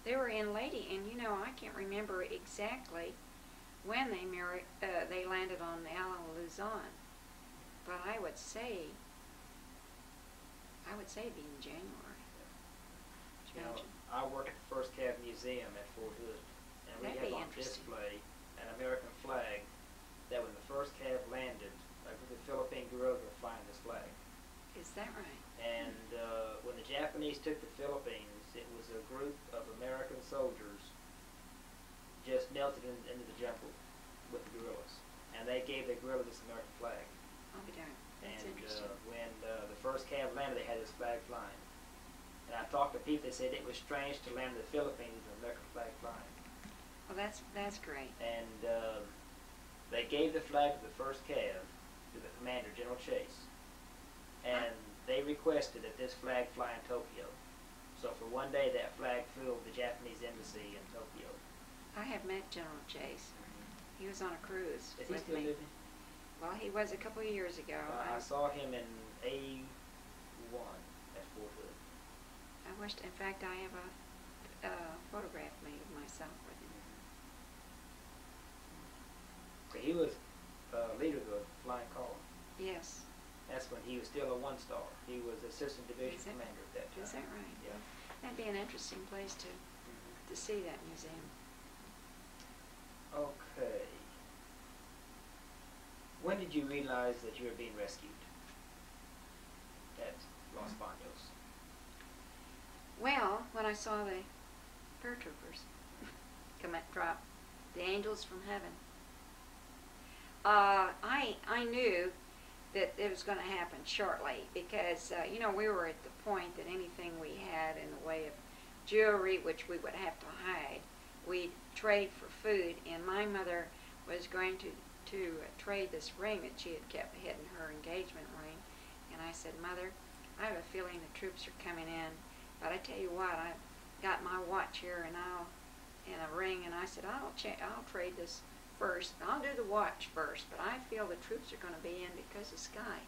They were in Lady, and you know I can't remember exactly when they landed on the island of Luzon, but I would say it'd be in January. Yeah. You know, I worked at the First Cab Museum at Fort Hood, and we had on display an American flag that when the first cab landed, like the Philippine guerrillas were flying this flag. Is that right? And when the Japanese took the Philippines, it was a group of American soldiers just melted into the jungle with the guerrillas, and they gave the guerrillas this American flag. Oh, darn. And when the first cab landed, they had this flag flying. And I talked to people; they said it was strange to land in the Philippines with an American flag flying. Well, that's great. And they gave the flag to the first cab to the commander, General Chase, and they requested that this flag fly in Tokyo. So for one day, that flag flew over the Japanese embassy in Tokyo. I have met General Chase. He was on a cruise with me. Is he still living? Well, he was a couple of years ago. I saw him in A1 at Fort Hood. I wished, in fact, I have a photograph made of myself with him. So he was leader of the flying column. Yes. That's when he was still a one-star. He was assistant division commander at that time. Is that right? Yeah. That'd be an interesting place to see that museum. Okay. When did you realize that you were being rescued at Los Baños? Well, when I saw the paratroopers come and drop, the angels from heaven. I knew that it was going to happen shortly because, you know, we were at the point that anything we had in the way of jewelry, which we would have to hide, we'd trade for food, and my mother was going to trade this ring that she had kept hidden, her engagement ring, and I said, Mother, I have a feeling the troops are coming in, but I tell you what, I got my watch here and a ring, and I said, I'll trade this first, I'll do the watch first, but I feel the troops are going to be in because the sky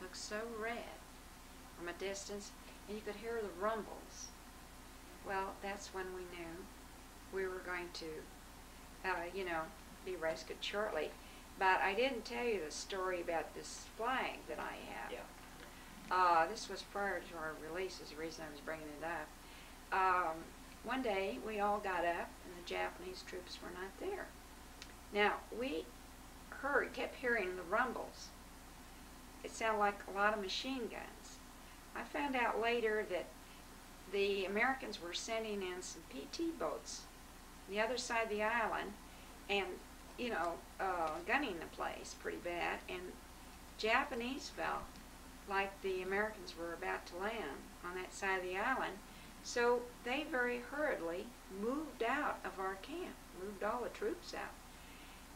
looks so red from a distance, and you could hear the rumbles. Well, that's when we knew we were going to, you know, be rescued shortly. But I didn't tell you the story about this flag that I have. Yeah. This was prior to our release, is the reason I was bringing it up. One day, we all got up, and the Japanese troops were not there. Now, we kept hearing the rumbles. It sounded like a lot of machine guns. I found out later that the Americans were sending in some PT boats on the other side of the island and, you know, gunning the place pretty bad. And Japanese felt like the Americans were about to land on that side of the island. So they very hurriedly moved out of our camp, moved all the troops out.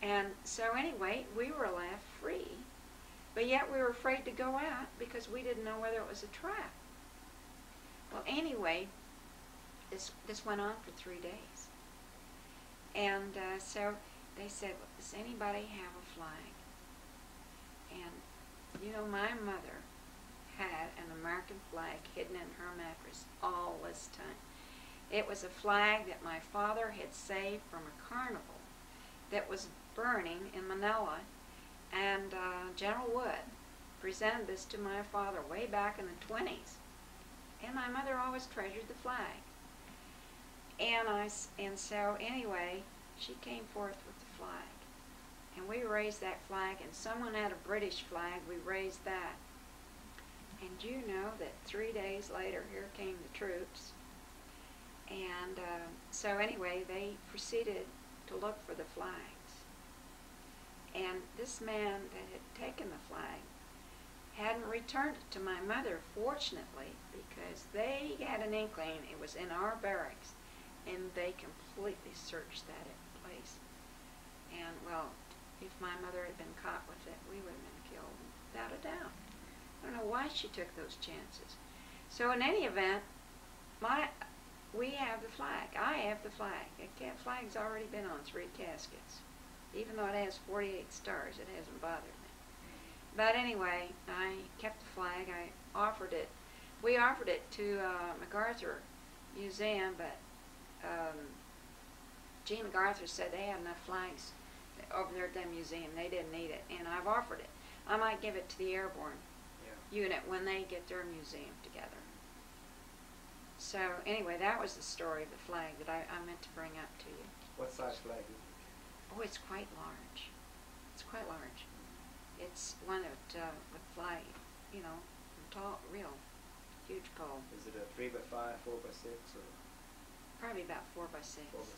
And so anyway, we were left free, but yet we were afraid to go out because we didn't know whether it was a trap. Well, anyway, this went on for 3 days. And so they said, well, does anybody have a flag? And you know, my mother had an American flag hidden in her mattress all this time. It was a flag that my father had saved from a carnival that was burning in Manila, and General Wood presented this to my father way back in the 20s, and my mother always treasured the flag. And so anyway, she came forth with the flag, and we raised that flag, and someone had a British flag, we raised that. And you know that 3 days later, here came the troops. And so anyway, they proceeded to look for the flags. And this man that had taken the flag hadn't returned it to my mother, fortunately, because they had an inkling it was in our barracks, and they completely searched that place. And well, if my mother had been caught with it, we would have been killed without a doubt. I don't know why she took those chances. So in any event, we have the flag. I have the flag. The flag's already been on 3 caskets. Even though it has 48 stars, it hasn't bothered me. But anyway, I kept the flag. I offered it. We offered it to MacArthur Museum, but Gene MacArthur said they had enough flags over there at that museum. They didn't need it, and I've offered it. I might give it to the Airborne Unit when they get their museum together. So anyway, that was the story of the flag that I meant to bring up to you. What size flag is it? Oh, it's quite large. It's quite large. It's one that would fly, you know, tall, real, huge pole. Is it a 3 by 5, 4 by 6, or? Probably about 4 by 6. 4 by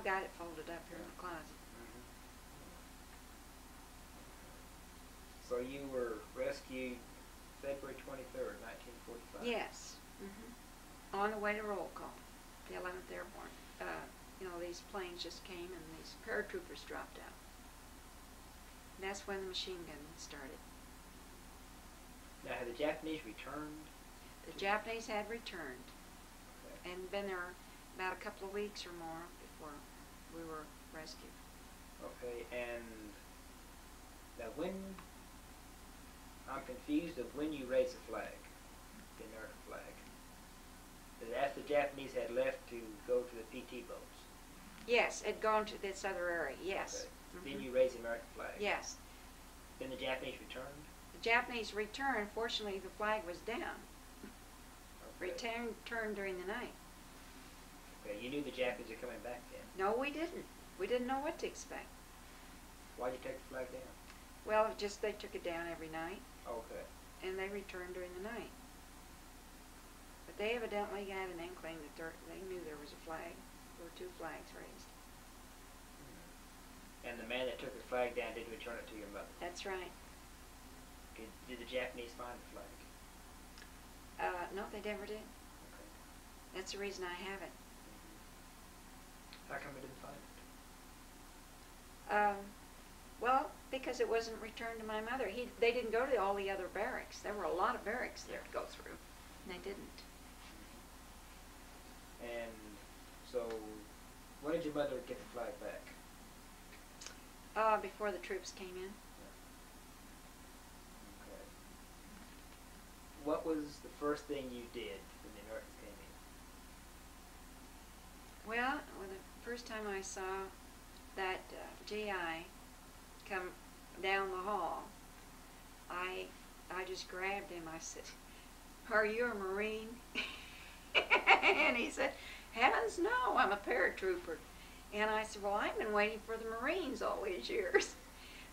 6. I've got it folded up here in the closet. Mm-hmm. So you were rescued February 23rd, 1945. Yes. Mm-hmm. On the way to roll call, the 11th Airborne. You know, these planes just came and these paratroopers dropped out. And that's when the machine gunning started. Now, had the Japanese returned? The Japanese had returned, okay, and been there about a couple of weeks or more before we were rescued. Okay, and now when? I'm confused of when you raised the flag, the American flag. Is it after the Japanese had left to go to the PT boats? Yes, had gone to this other area, yes. Okay. Mm-hmm. Then you raised the American flag? Yes. Then the Japanese returned? The Japanese returned. Fortunately, the flag was down. Okay. Returned during the night. Okay, you knew the Japanese were coming back then? No, we didn't. We didn't know what to expect. Why did you take the flag down? Well, just they took it down every night. Okay. And they returned during the night. But they evidently had an inkling that they knew there was a flag. There were 2 flags raised. And the man that took the flag down did return it to your mother? That's right. Did the Japanese find the flag? No, they never did. Okay. That's the reason I have it. Mm-hmm. How come they didn't find it? Well, because it wasn't returned to my mother. They didn't go to all the other barracks. There were a lot of barracks there to go through, and they didn't. And so, when did your mother get the flag back? Before the troops came in. Yeah. Okay. What was the first thing you did when the Americans came in? Well, the first time I saw that GI come down the hall, I I just grabbed him. I said, "Are you a Marine?" And he said, "Heavens, no, I'm a paratrooper." And I said, "Well, I've been waiting for the Marines all these years."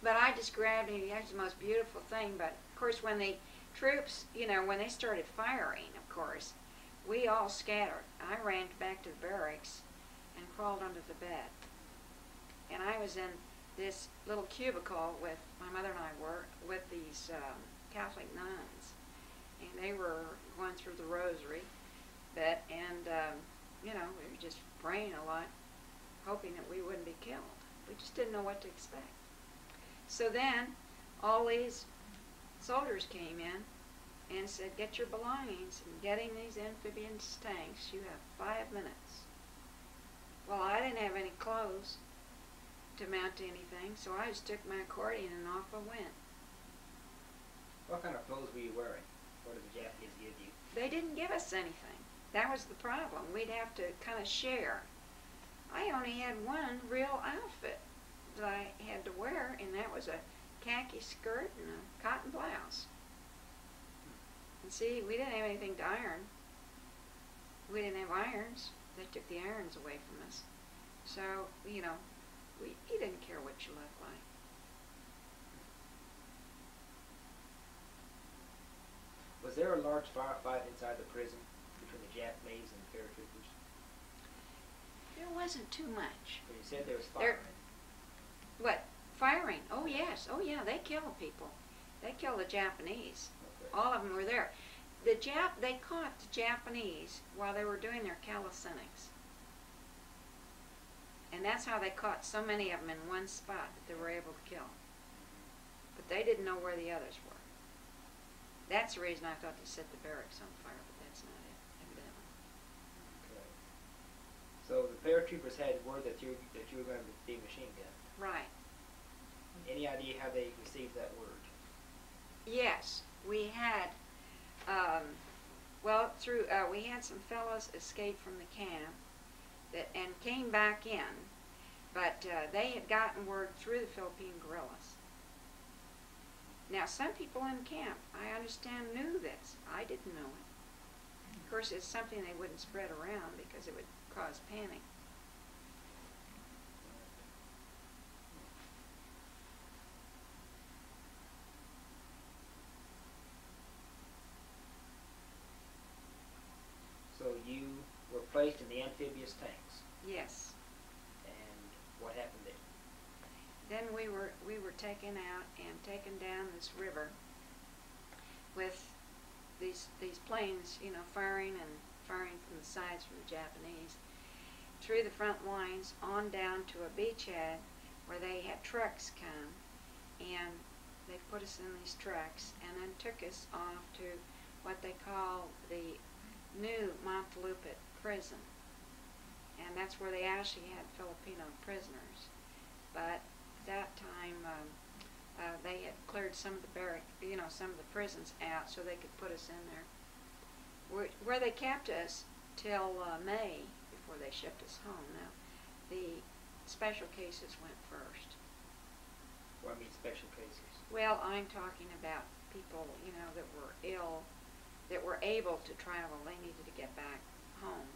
But I just grabbed him. That's the most beautiful thing. But of course, when the troops, you know, when they started firing, of course, we all scattered. I ran back to the barracks and crawled under the bed. And I was in this little cubicle with, my mother and I were, with these Catholic nuns. And they were going through the rosary. But, and, you know, we were just praying a lot, hoping that we wouldn't be killed. We just didn't know what to expect. So then, all these soldiers came in and said, "Get your belongings and get in these amphibian tanks. You have 5 minutes. Well, I didn't have any clothes to mount to anything, so I just took my accordion and off I went. What kind of clothes were you wearing? What did the Japanese give you? They didn't give us anything. That was the problem. We'd have to kind of share. I only had one real outfit that I had to wear, and that was a khaki skirt and a cotton blouse. And see, we didn't have anything to iron. We didn't have irons. They took the irons away from us. So, you know, he didn't care what you looked like. Was there a large firefight inside the prison between the Japanese and the paratroopers? There wasn't too much. But you said there was firing. What? Firing? Oh, yes. Oh, yeah. They killed people. They killed the Japanese. Okay. All of them were there. They caught the Japanese while they were doing their calisthenics. And that's how they caught so many of them in one spot that they were able to kill. But they didn't know where the others were. That's the reason I thought they set the barracks on fire, but that's not it, evidently. Okay. So the paratroopers had word that you were going to be machine gunned. Right. Any idea how they received that word? Yes, we had. Well, through we had some fellows escape from the camp that and came back in, but they had gotten word through the Philippine guerrillas. Now, some people in camp, I understand, knew this. I didn't know it. Of course, it's something they wouldn't spread around because it would cause panic. So you were placed in the amphibious tanks? Yes. And what happened then? Then we were taken out and taken down this river with these planes, you know, firing from the sides from the Japanese through the front lines on down to a beachhead where they had trucks come, and they put us in these trucks and then took us off to what they call the new Muntinlupa prison, and that's where they actually had Filipino prisoners, but that time they had cleared some of the some of the prisons out so they could put us in there, where they kept us till May before they shipped us home. Now, the special cases went first. What do you mean special cases? Well, I'm talking about people, you know, that were ill, that were able to travel. They needed to get back home.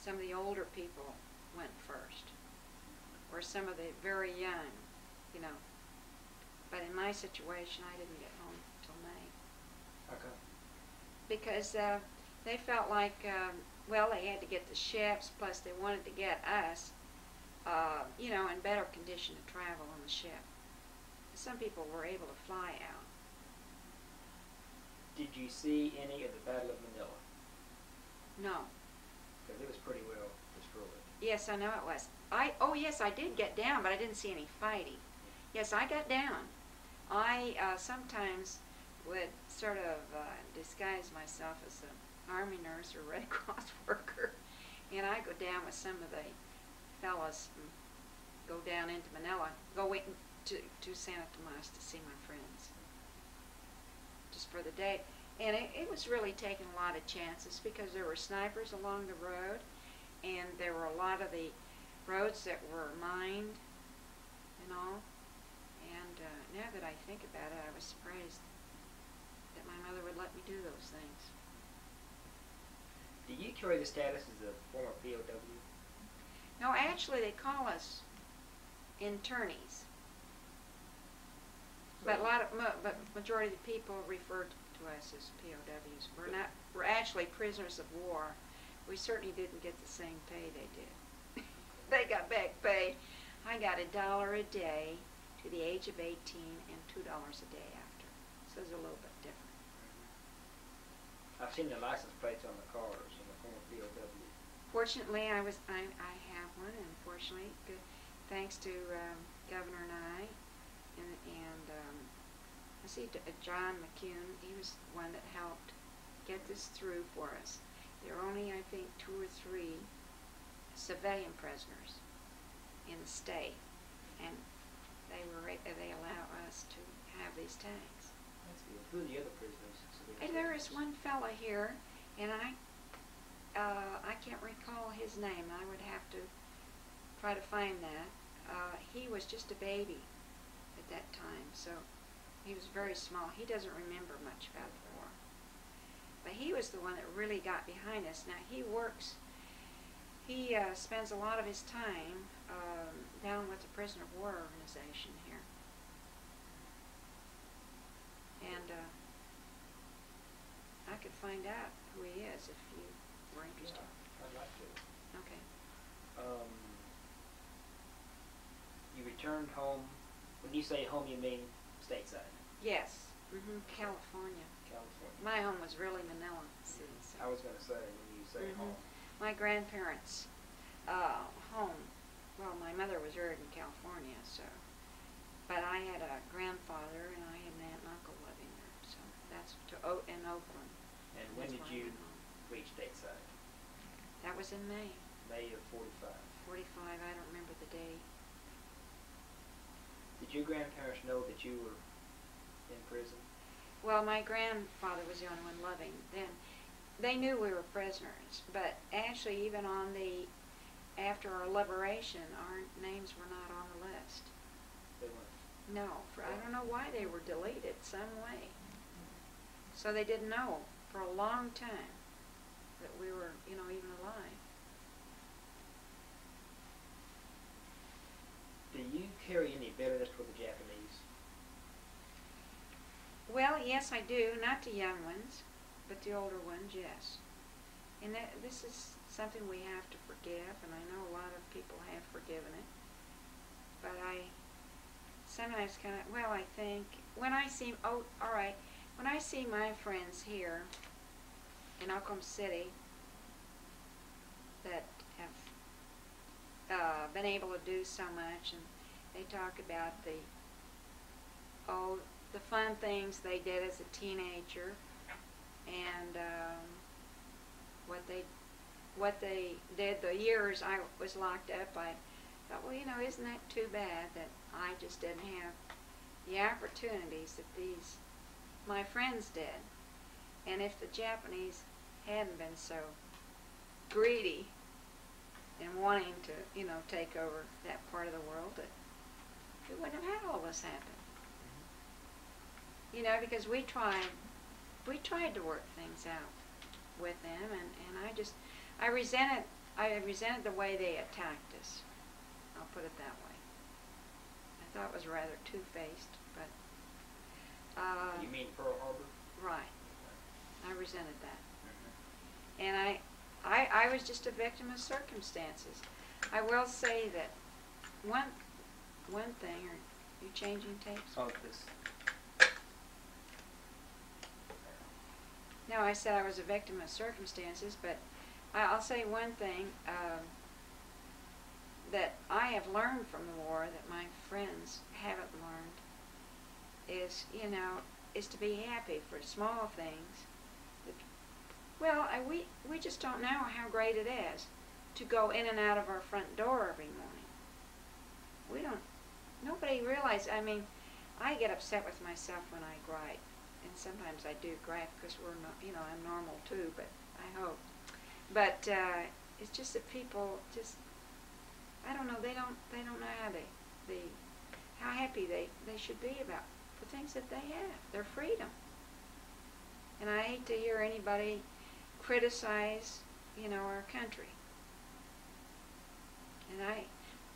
Some of the older people went first, or some of the very young. You know, but in my situation, I didn't get home till May. How come? Because they felt like, well, they had to get the ships, plus they wanted to get us, you know, in better condition to travel on the ship. Some people were able to fly out. Did you see any of the Battle of Manila? No. Because it was pretty well destroyed. Yes, I know it was. Oh, yes, I did get down, but I didn't see any fighting. Yes, I got down. I sometimes would sort of disguise myself as an Army nurse or Red Cross worker, and I go down with some of the fellas and go down into Manila, go to Santo Tomas to see my friends, just for the day. And it was really taking a lot of chances because there were snipers along the road, and there were a lot of the roads that were mined and all. And now that I think about it, I was surprised that my mother would let me do those things. Do you carry the status as a former POW? No, actually they call us internees. But a lot of, but majority of the people refer to us as POWs. We're not. We're actually prisoners of war. We certainly didn't get the same pay they did. They got back pay. I got $1 a day to the age of 18 and $2 a day after. So it's a little bit different. I've seen the license plates on the cars on the former POW. Fortunately, I have one, and fortunately, thanks to Governor and I. And I see John McCune, he was the one that helped get this through for us. There are only, I think, 2 or 3 civilian prisoners in the state, and they allow us to have these tanks. That's good. Who are the other prisoners? And there is one fella here, and I can't recall his name. I would have to try to find that. He was just a baby at that time, so he was very small. He doesn't remember much about the war. But he was the one that really got behind us. Now he works, he spends a lot of his time down with the Prisoner of War organization here. And I could find out who he is if you were interested. Yeah, I'd like to. Okay. You returned home. When you say home, you mean stateside? Yes. Mm-hmm. California. California. My home was really Manila City. Mm-hmm. I was going to say, when you say mm-hmm. home. My grandparents' home. Well, my mother was reared in California, so. But I had a grandfather, and I had an aunt and uncle living there, so that's in Oakland. And when did you reach stateside? That was in May. May of 45. 45, I don't remember the date. Did your grandparents know that you were in prison? Well, my grandfather was the only one living then. They knew we were prisoners, but actually even on the, after our liberation, our names were not on the list. They weren't? No. I don't know why they were deleted some way. So they didn't know for a long time that we were, you know, even alive. Do you carry any bitterness with the Japanese? Well, yes, I do. Not the young ones, but the older ones, yes. And that, this is something we have to forgive, and I know a lot of people have forgiven it. But I sometimes kind of, well, I think, when I see, oh, all right, when I see my friends here in Oklahoma City that have been able to do so much, and they talk about the the fun things they did as a teenager, and what they did the years I was locked up. I thought, well, you know, isn't that too bad that I just didn't have the opportunities that these my friends did? And if the Japanese hadn't been so greedy and wanting to, you know, take over that part of the world, that we wouldn't have had all this happen. You know, because we tried to work things out with them, and I resented the way they attacked us. I'll put it that way. I thought it was rather two-faced, but you mean Pearl Harbor? Right. I resented that. Mm-hmm. And I was just a victim of circumstances. I will say that one thing, are you changing tapes? Oh, this. No, I said I was a victim of circumstances, but I'll say one thing that I have learned from the war that my friends haven't learned is, you know, is to be happy for small things. Well, we just don't know how great it is to go in and out of our front door every morning. We don't, nobody realizes, I mean, I get upset with myself when I gripe, and sometimes I do gripe because we're not, you know, I'm normal too, but I hope. But it's just that people just, I don't know, they don't know how how happy they should be about the things that they have, their freedom. And I hate to hear anybody criticize, you know, our country.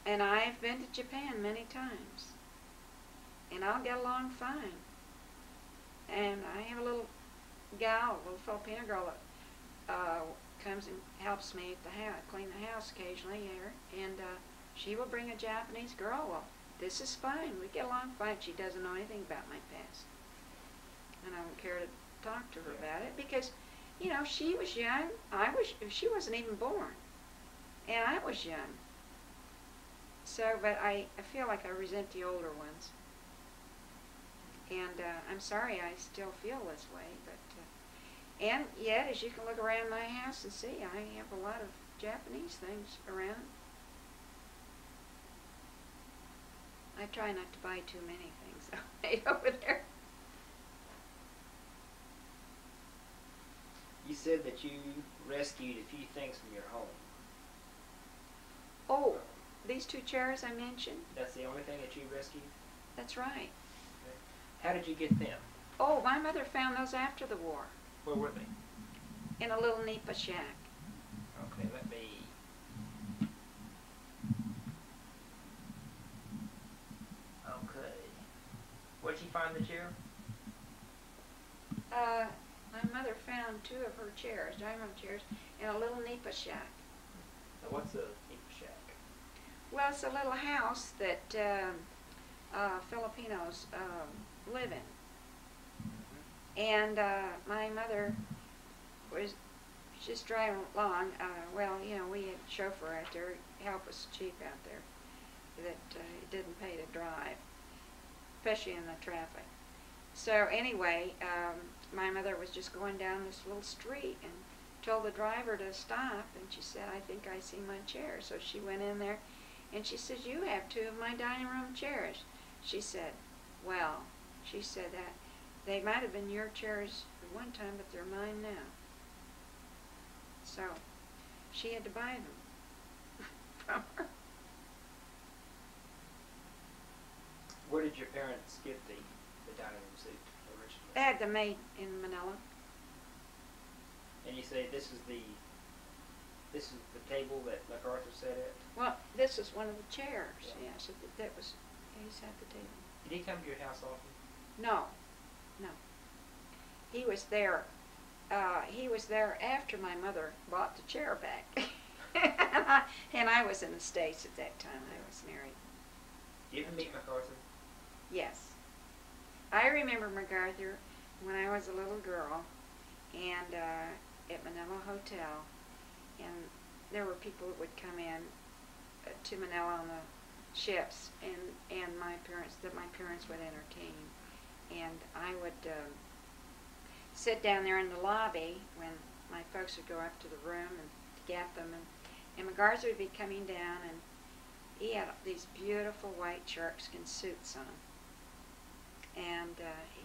And I've been to Japan many times, and I'll get along fine. And I have a little gal, a little Filipino girl that comes and helps me at the house, clean the house occasionally here, and she will bring a Japanese girl. Well, this is fine. We get along fine. She doesn't know anything about my past, and I don't care to talk to her about it because, you know, she was young. She wasn't even born, and I was young. So, but I feel like I resent the older ones. And I'm sorry I still feel this way, but, and yet, as you can look around my house and see, I have a lot of Japanese things around. I try not to buy too many things made over there. You said that you rescued a few things from your home. Oh, these two chairs I mentioned. That's the only thing that you rescued? That's right. How did you get them? Oh, my mother found those after the war. Where were they? In a little nipa shack. Okay, let me... Okay. Where'd you find the chair? My mother found two of her chairs, dining room chairs, in a little nipa shack. Now what's a nipa shack? Well, it's a little house that Filipinos live in. And my mother was just driving along. Well, you know, we had a chauffeur out there. Help was cheap out there. That it didn't pay to drive, especially in the traffic. So anyway, my mother was just going down this little street and told the driver to stop. And she said, "I think I see my chair." So she went in there, and she says, "You have two of my dining room chairs." She said, "Well," she said, "that they might have been your chairs at one time, but they're mine now." So she had to buy them from her. Where did your parents get the dining room suit originally? They had them made in Manila. And you say this is the table that MacArthur sat at? Well, this is one of the chairs. Yeah, so that was he sat at the table. Did he come to your house often? No. No. He was there. He was there after my mother bought the chair back. And I was in the States at that time. I was married. Did you ever meet MacArthur? Yes. I remember MacArthur when I was a little girl and at Manila Hotel. And there were people that would come in to Manila on the ships and my parents would entertain. And I would sit down there in the lobby when my folks would go up to the room and to get them. And MacArthur would be coming down, and he had these beautiful white sharkskin suits on. And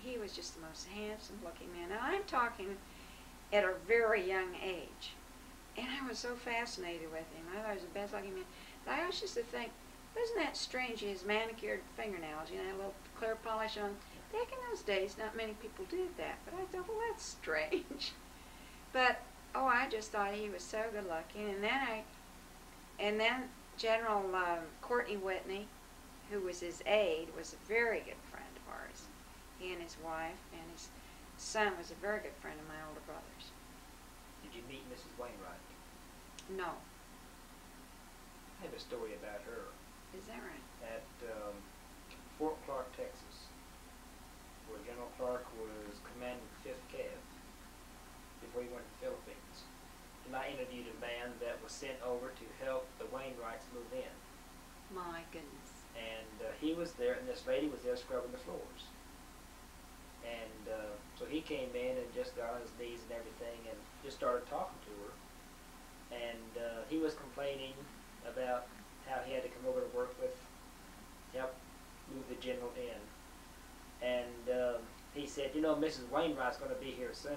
he was just the most handsome-looking man. Now, I'm talking at a very young age. And I was so fascinated with him. I thought he was the best-looking man. But I always used to think, wasn't that strange? He has manicured fingernails, you know, a little clear polish on. Back in those days, not many people did that, but I thought, well, that's strange. But, oh, I just thought he was so good-looking. And then General Courtney Whitney, who was his aide, was a very good friend of ours. He and his wife and his son was a very good friend of my older brothers. Did you meet Mrs. Wainwright? No. I have a story about her. Is that right? At Fort Clark, Texas, where General Clark was commanding 5th Cav before he went to the Philippines. And I interviewed a man that was sent over to help the Wainwrights move in. My goodness. And he was there, and this lady was there scrubbing the floors. And so he came in and just got on his knees and everything and just started talking to her. And he was complaining about how he had to come over to work with, help move the general in. And he said, "You know, Mrs. Wainwright's going to be here soon."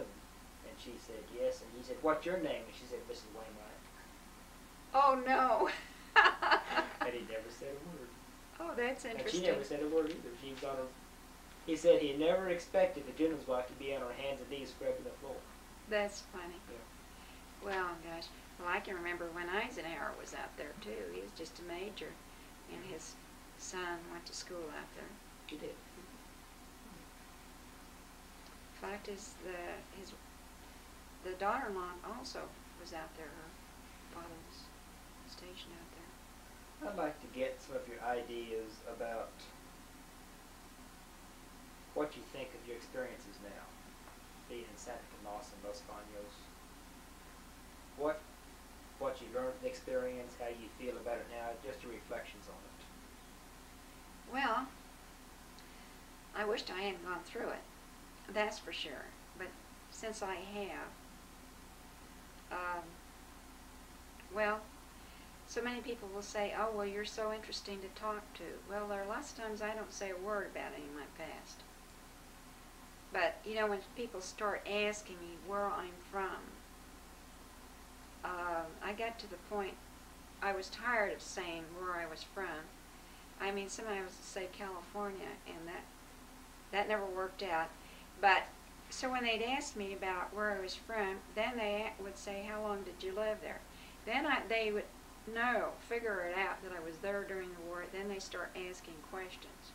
And she said, "Yes." And he said, "What's your name?" And she said, "Mrs. Wainwright." Oh, no. And he never said a word. Oh, that's interesting. And she never said a word either. She was on her He said he never expected the gentleman's wife to be on her hands and knees scrubbing the floor. That's funny. Yeah. Well, gosh. Well, I can remember when Eisenhower was out there, too. He was just a major, and his son went to school out there. He did. Mm-hmm. Fact is, the daughter-in-law also was out there. Her father was stationed out there. I'd like to get some of your ideas about what you think of your experiences now, being in Santo Tomas and Los Baños. What you learned from the experience, how you feel about it now, just your reflections on it. Well, I wished I hadn't gone through it, that's for sure. But since I have, well, so many people will say, oh, well, you're so interesting to talk to. Well, there are lots of times I don't say a word about any of my past. But, you know, when people start asking me where I'm from, I got to the point I was tired of saying where I was from. I mean, somebody was to say California, and that never worked out. But, so when they'd ask me about where I was from, then they would say, how long did you live there? Then they would figure it out that I was there during the war. Then they start asking questions.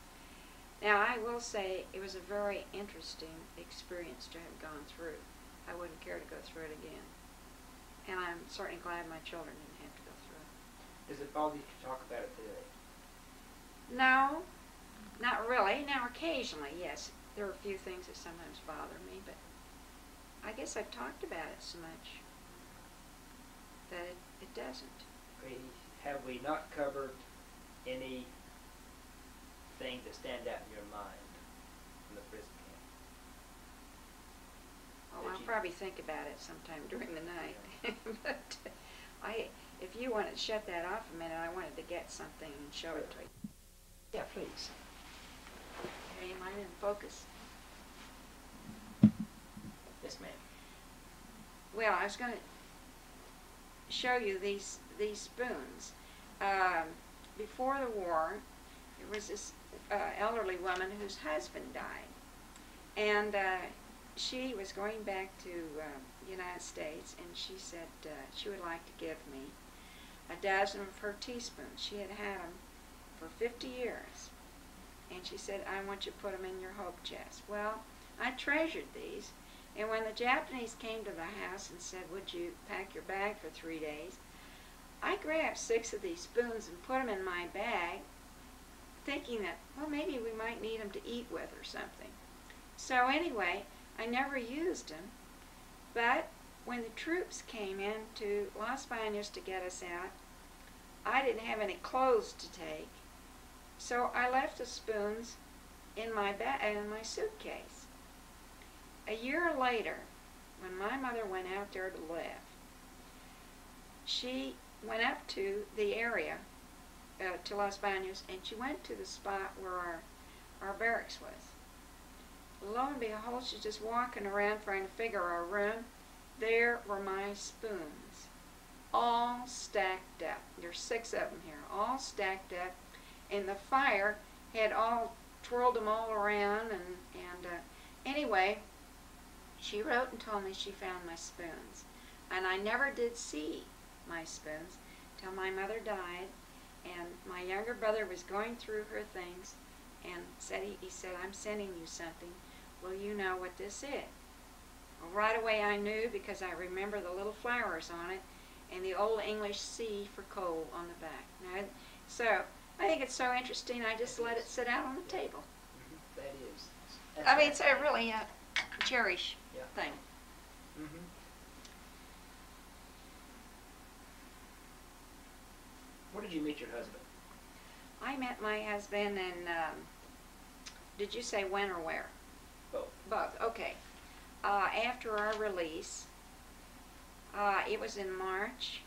Now, I will say it was a very interesting experience to have gone through. I wouldn't care to go through it again. And I'm certainly glad my children didn't have to go through it. Does it bother you to talk about it today? No, not really. Now, occasionally, yes. There are a few things that sometimes bother me, but I guess I've talked about it so much that it doesn't. Have we not covered any things that stand out in your mind from the prison camp? Oh, I'll probably think about it sometime during the night. Yeah. But if you want to shut that off a minute, I wanted to get something and show it to you. Yeah, please. Okay, am I in focus? Yes, ma'am. Well, I was going to show you these spoons. Before the war, there was this elderly woman whose husband died, and she was going back to the United States, and she said she would like to give me a dozen of her teaspoons. She had had them for 50 years, and she said, I want you to put them in your hope chest. Well, I treasured these. And when the Japanese came to the house and said, would you pack your bag for 3 days, I grabbed 6 of these spoons and put them in my bag, thinking that, well, maybe we might need them to eat with or something. So anyway, I never used them, but when the troops came in to Los Baños to get us out, I didn't have any clothes to take, so I left the spoons in my bag, in my suitcase. A year later, when my mother went out there to live, she went up to the area, to Los Baños, and she went to the spot where our barracks was. Lo and behold, she's just walking around trying to figure our room. There were my spoons, all stacked up. There's 6 of them here, all stacked up, and the fire had all twirled them all around, and anyway, she wrote and told me she found my spoons, and I never did see my spoons till my mother died, and my younger brother was going through her things, and said he said, I'm sending you something. Will you know what this is? Well, right away I knew, because I remember the little flowers on it and the old English C for coal on the back. Now, so I think it's so interesting. I just let it sit out on the table. Mm-hmm. That is. I mean, it's a really cherish thing. Mm-hmm. Where did you meet your husband? I met my husband in, did you say when or where? Both. Both, okay. After our release, it was in March,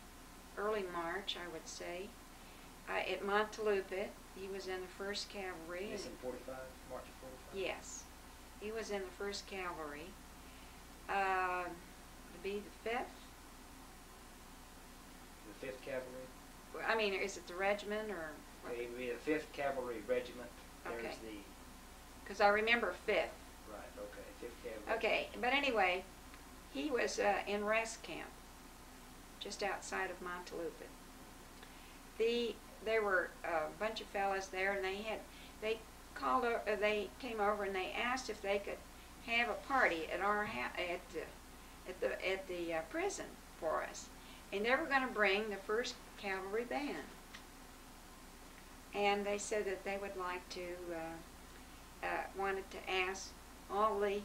early March, I would say, at Muntinlupa. He was in the 1st Cavalry. This in 45, March of 45? Yes. He was in the 1st Cavalry, to be the 5th? The 5th Cavalry? I mean, is it the regiment or? It would be the 5th Cavalry Regiment. There's okay. The because I remember 5th. Right, okay, 5th Cavalry. Okay, but anyway, he was in rest camp, just outside of Muntinlupa. There were a bunch of fellas there, and they came over and they asked if they could have a party at our at the prison for us, and they were going to bring the 1st Cavalry Band. And they said that they would like to, wanted to ask all the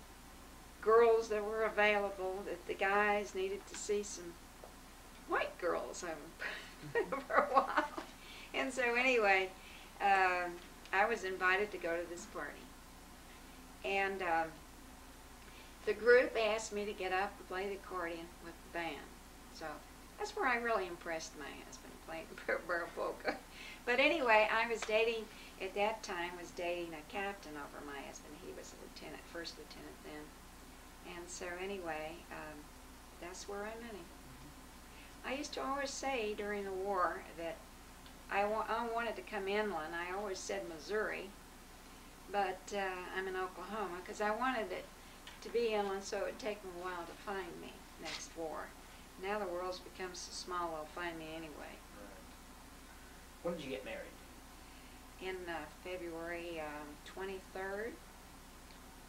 girls that were available, that the guys needed to see some white girls for a while. And so anyway, I was invited to go to this party. And the group asked me to get up and play the accordion with the band. So that's where I really impressed my husband, playing Barapolka. But anyway, I was dating, at that time, was dating a captain over my husband. He was a lieutenant, 1st lieutenant then. And so anyway, that's where I met him. I used to always say during the war that I wanted to come inland. I always said Missouri, but I'm in Oklahoma, because I wanted it to be inland so it would take them a while to find me next war. Now the world's become so small, they'll find me anyway. When did you get married? In February 23rd,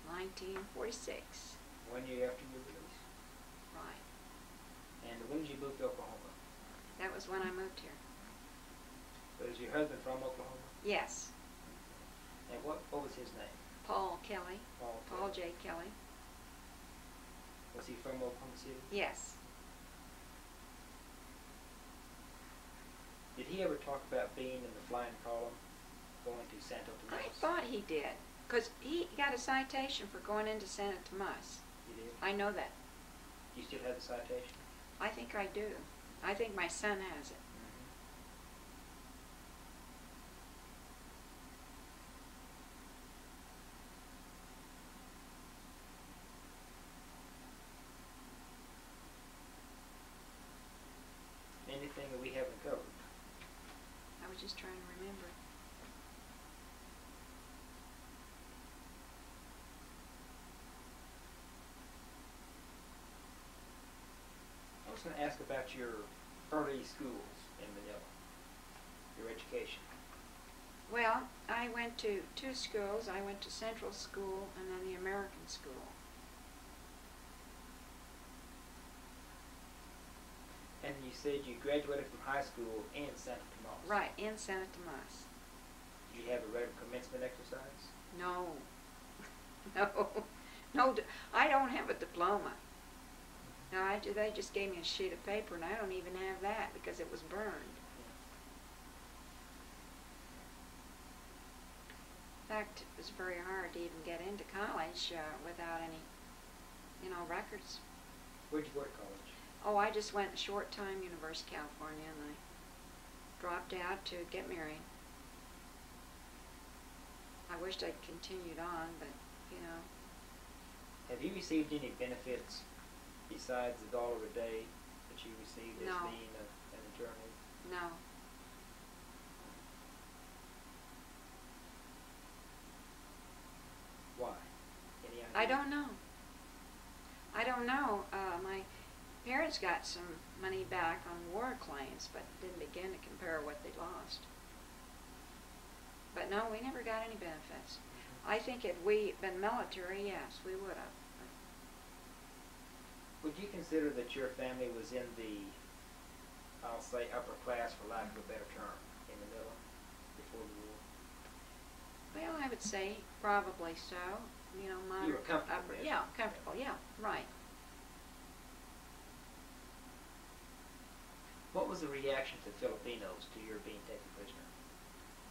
1946. 1 year after your release? Right. And when did you move to Oklahoma? That was when I moved here. So is your husband from Oklahoma? Yes. And what was his name? Paul Kelly. Paul J. Kelly. Was he from Oklahoma City? Yes. Did he ever talk about being in the flying column, going to Santo Tomas? I thought he did, because he got a citation for going into Santo Tomas. You did? I know that. Do you still have the citation? I think I do. I think my son has it. Mm-hmm. Anything that we haven't covered? Just trying to remember. I was going to ask about your early schools in Manila, your education. Well, I went to 2 schools. I went to Central School and then the American School. And you said you graduated from high school in Santo Tomas. Right, in Santo Tomas. Did you have a regular commencement exercise? No. No, I don't have a diploma. No, they just gave me a sheet of paper, and I don't even have that because it was burned. In fact, it was very hard to even get into college without any, records. Where'd you go to college? Oh, I just went a short time to University of California, and I dropped out to get married. I wished I'd continued on, but, Have you received any benefits besides the $1 a day that you received as being an attorney? No. Why? Any idea? I don't know. I don't know. My parents got some money back on war claims, but didn't begin to compare what they lost. But no, we never got any benefits. I think if we'd been military, yes, we would have. Would you consider that your family was in the, I'll say, upper class, for lack of a better term, in the middle, before the war? Well, I would say probably so. You were comfortable. Yeah, comfortable, yeah, right. What was the reaction of the Filipinos to your being taken prisoner?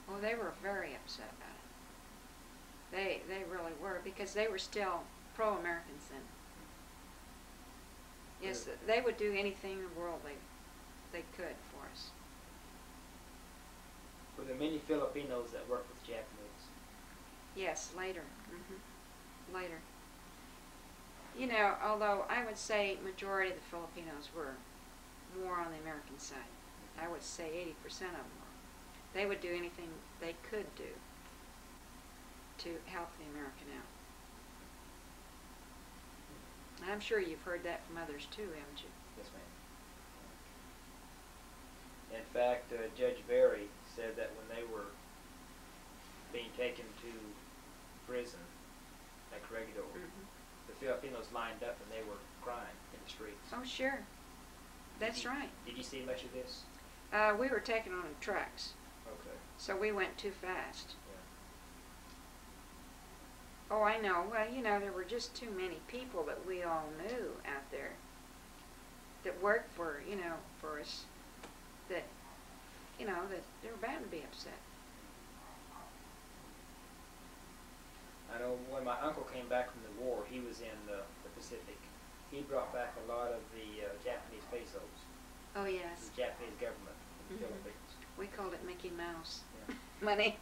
Well, they were very upset about it. They really were, because they were still pro-Americans then. Yes, they would do anything in the world they could for us. Were there many Filipinos that worked with Japanese? Yes, later. Mm-hmm. Later. Although I would say majority of the Filipinos were more on the American side. I would say 80% of them were. They would do anything they could do. to help the American out. I'm sure you've heard that from others too, haven't you? Yes, ma'am. In fact, Judge Berry said that when they were being taken to prison at Corregidor, the Filipinos lined up and they were crying in the streets. Oh, sure. That's right. Did you see much of this? We were taken on trucks. Okay. So we went too fast. Yeah. Oh, I know. Well, you know, there were just too many people that we all knew out there that worked for, you know, for us, that, you know, that they were bound to be upset. I know when my uncle came back from the war, he was in the Pacific. He brought back a lot of the Japanese pesos. Oh, yes. The Japanese government in the Philippines. We called it Mickey Mouse money.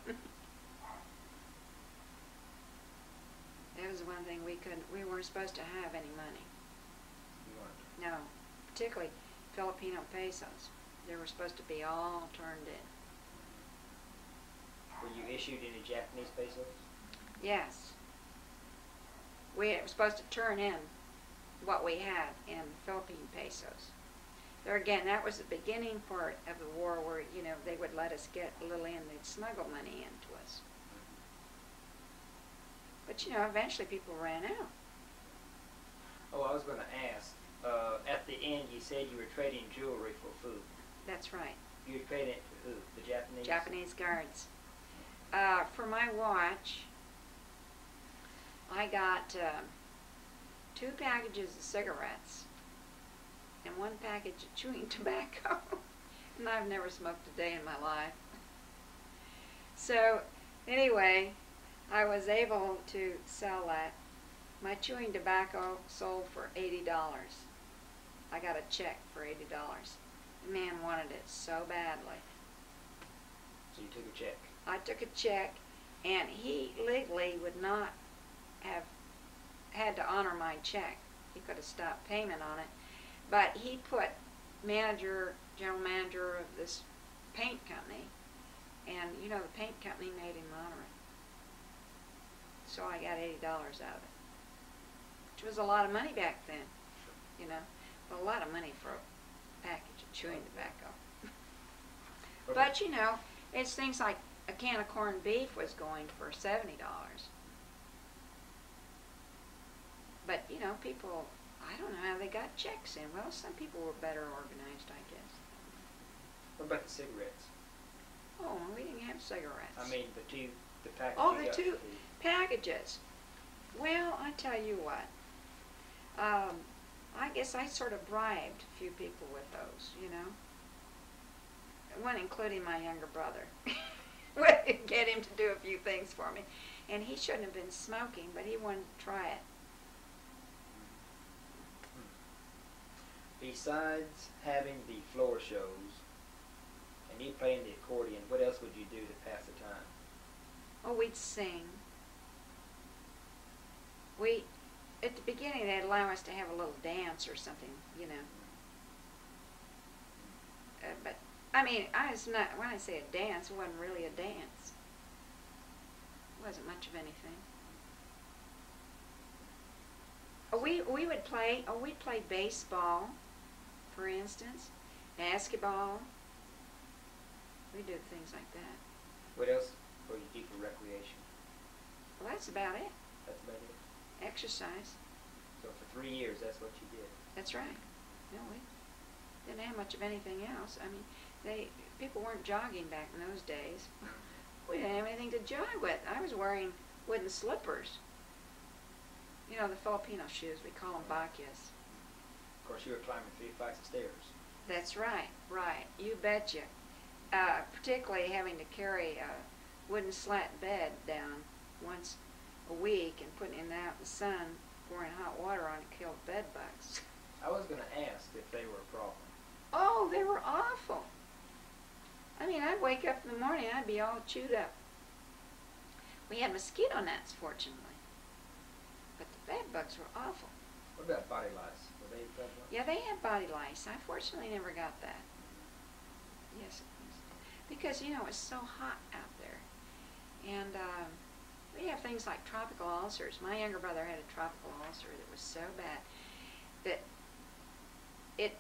That was one thing we couldn't, we weren't supposed to have any money. You weren't? No, particularly Filipino pesos. They were supposed to be all turned in. Were you issued any Japanese pesos? Yes. We were supposed to turn in what we had in Philippine pesos. There again, that was the beginning part of the war where, you know, they would let us get a little in, they'd smuggle money into us. But, you know, eventually people ran out. Oh, I was going to ask, at the end you said you were trading jewelry for food. That's right. You were trading it for who? The Japanese? Japanese guards. For my watch, I got... 2 packages of cigarettes and 1 package of chewing tobacco. And I've never smoked a day in my life. So anyway, I was able to sell that. My chewing tobacco sold for $80. I got a check for $80. The man wanted it so badly. So you took a check? I took a check, and he legally would not have had to honor my check. He could have stopped payment on it, but he put general manager of this paint company, and you know the paint company made him honor it. So I got $80 out of it, which was a lot of money back then, you know, but a lot of money for a package of chewing tobacco. But you know, it's things like a can of corned beef was going for $70. But, you know, people, I don't know how they got checks in. Well, some people were better organized, I guess. What about the cigarettes? Oh, we didn't have cigarettes. I mean, the packages. Oh, the 2 packages. Well, I tell you what. I guess I sort of bribed a few people with those, you know. One including my younger brother. Get him to do a few things for me. And he shouldn't have been smoking, but he wanted to try it. Besides having the floor shows and you playing the accordion, what else would you do to pass the time? Oh, we'd sing. We, at the beginning, they'd allow us to have a little dance or something, you know. But I mean, when I say a dance, it wasn't really a dance. It wasn't much of anything. We would play, we'd play baseball, for instance, basketball. We do things like that. What else would you do for recreation? Well, that's about it. That's about it? Exercise. So for 3 years, that's what you did? That's right. No, we didn't have much of anything else. I mean, people weren't jogging back in those days. We didn't have anything to jog with. I was wearing wooden slippers. You know, the Filipino shoes, we call them bakyas. Of course, you were climbing 3 flights of stairs. That's right, right. You betcha. Particularly having to carry a wooden slat bed down once a week and putting it out in the sun, pouring hot water on it, killed bed bugs. I was going to ask if they were a problem. Oh, they were awful. I mean, I'd wake up in the morning, I'd be all chewed up. We had mosquito nets, fortunately. Bed bugs were awful. What about body lice? Were they bed bugs? Yeah, they had body lice. I fortunately never got that. Yes, because you know it's so hot out there, and We have things like tropical ulcers. My younger brother had a tropical ulcer that was so bad that it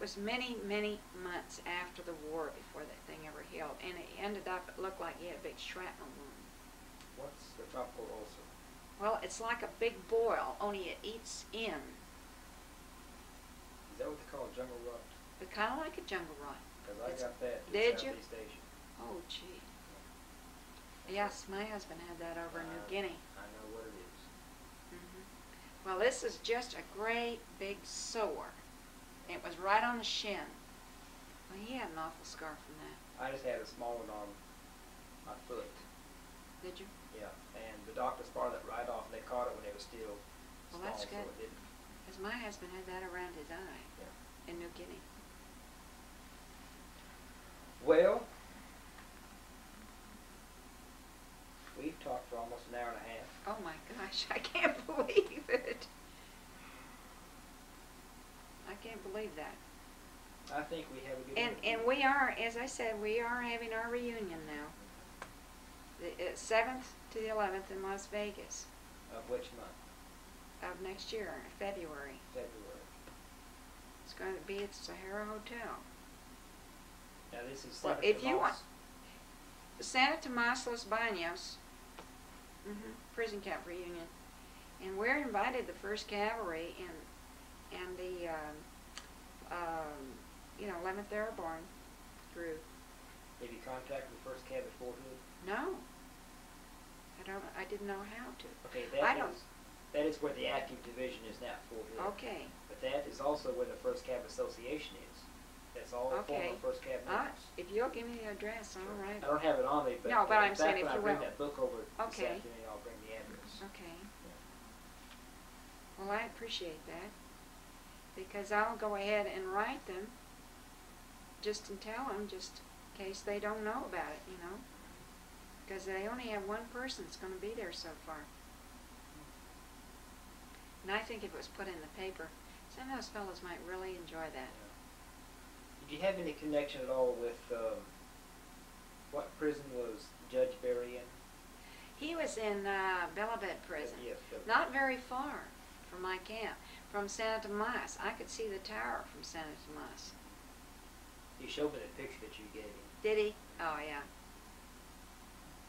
was many, many months after the war before that thing ever healed. And it ended up, it looked like he had a big shrapnel wound. What's the tropical ulcer? Well, it's like a big boil, only it eats in. Is that what they call jungle rot? It's kind of like a jungle rot. Because I got that in Southeast Asia. Oh, gee. Yes, my husband had that over in New Guinea. I know what it is. Mm-hmm. Well, this is just a great big sore. It was right on the shin. Well, he had an awful scar from that. I just had a small one on my foot. Did you? Yeah, and the doctor spotted it right off, and they caught it when it was still small. Well, that's good. So it didn't. Because my husband had that around his eye in New Guinea. Well, we've talked for almost an hour and a half. Oh my gosh, I can't believe it. I can't believe that. I think we have a good reunion. And we are, as I said, we are having our reunion now. The 7th to the 11th in Las Vegas. Of which month? Of next year, February. February. It's going to be at the Sahara Hotel. Now this is Santo Tomas. If you want, Santo Tomas, Los Baños, prison camp reunion. And we're invited, the 1st Cavalry, and the 11th Airborne group. Have you contacted the 1st Cav at Fort Hood? No, I don't. I didn't know how to. Okay, that is where the active division is now, Fort Hood. Okay. But that is also where the 1st Cav Association is. That's all the former 1st Cav members. If you'll give me the address, all right. I don't have it on me, but no. But I'm saying if you will. I bring that book over this afternoon, I'll bring the address. Okay. Yeah. Well, I appreciate that. Because I'll go ahead and write them just and tell them, just in case they don't know about it, you know. Because they only have one person that's going to be there so far. And I think if it was put in the paper, some of those fellows might really enjoy that. Yeah. Did you have any connection at all with what prison was Judge Berry in? He was in Bellabed prison, not very far from my camp. From Santo Tomas. I could see the tower from Santo Tomas. He showed me the picture that you gave him. Did he? Oh, yeah.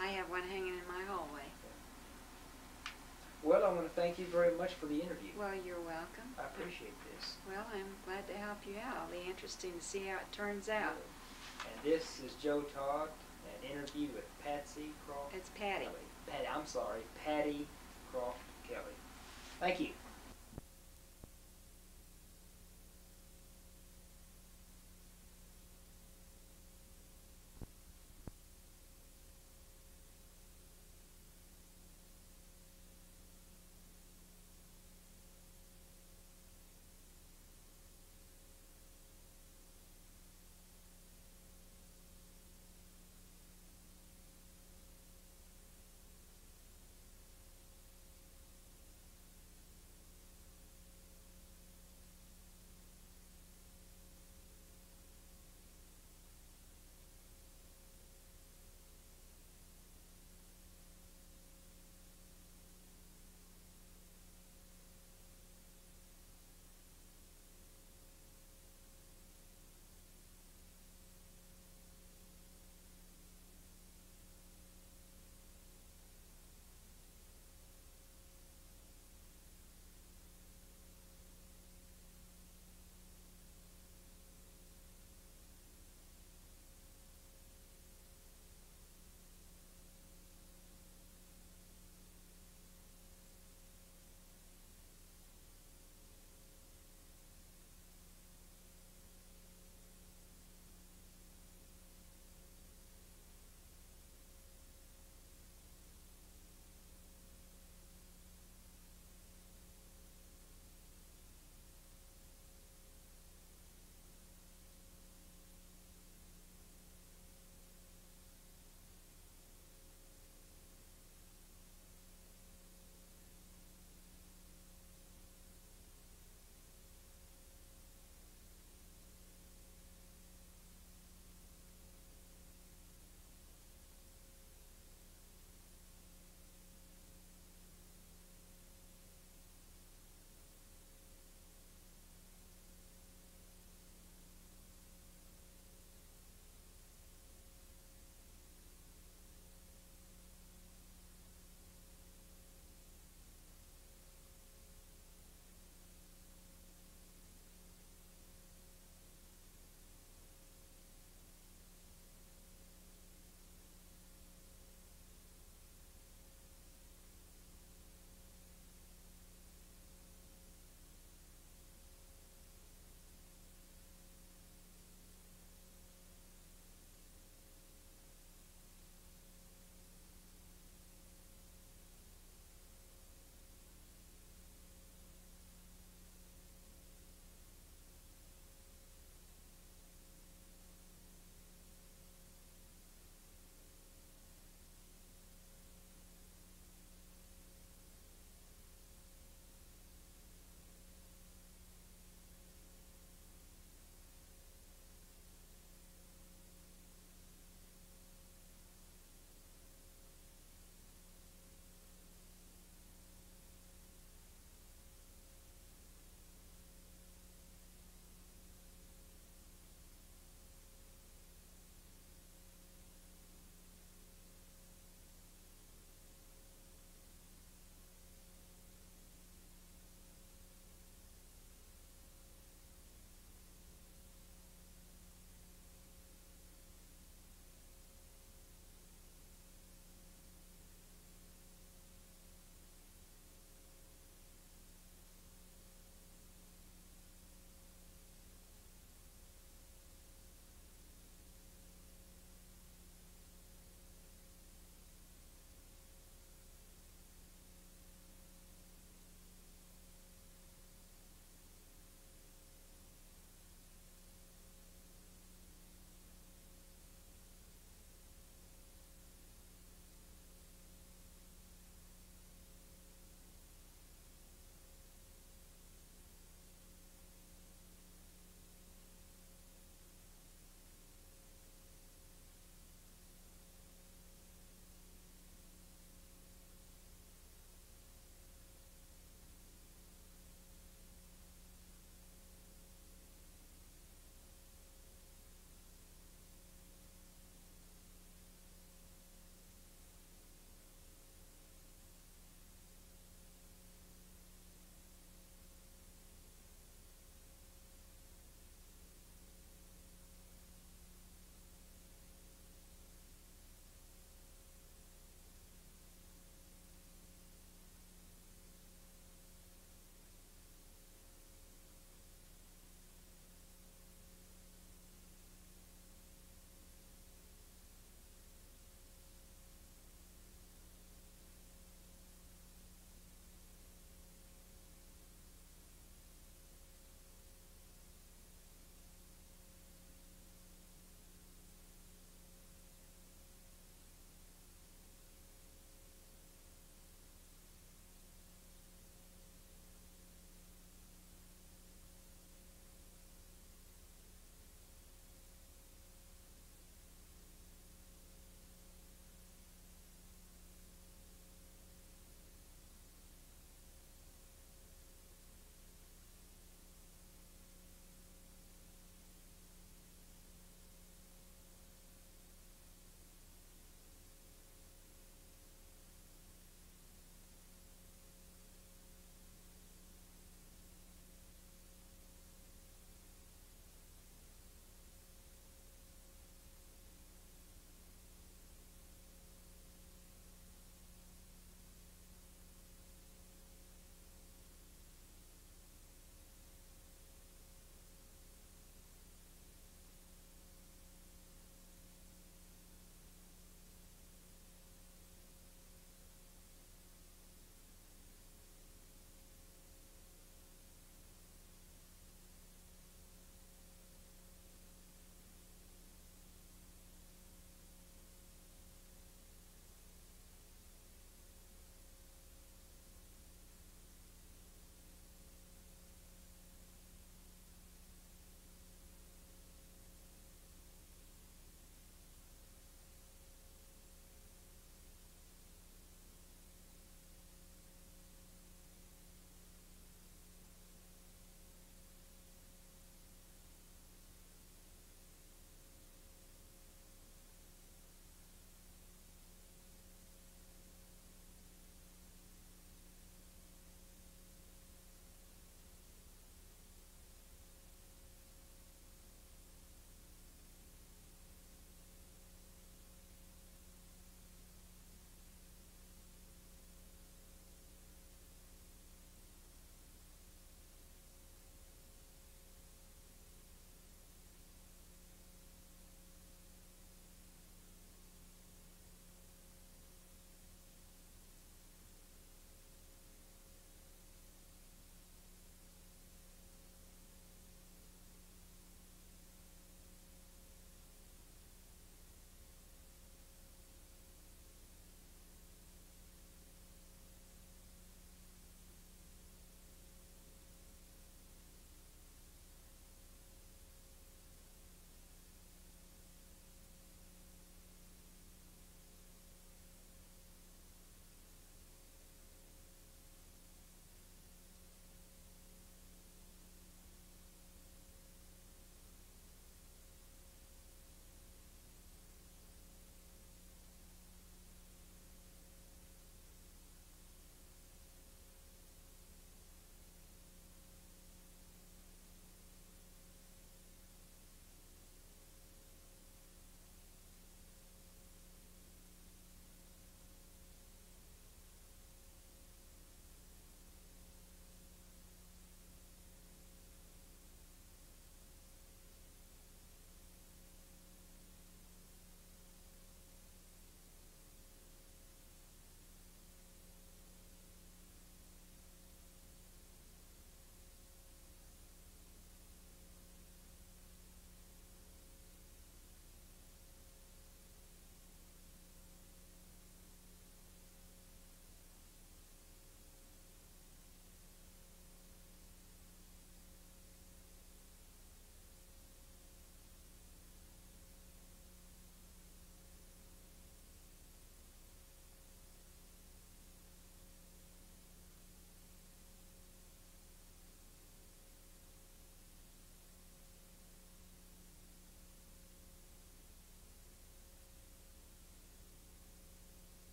I have one hanging in my hallway. Okay. Well, I want to thank you very much for the interview. Well, you're welcome. I appreciate this. Well, I'm glad to help you out. It'll be interesting to see how it turns out. And this is Joe Todd, an interview with Patsy Croft. It's Patty. Patty, I'm sorry, Patty Croft Kelly. Thank you.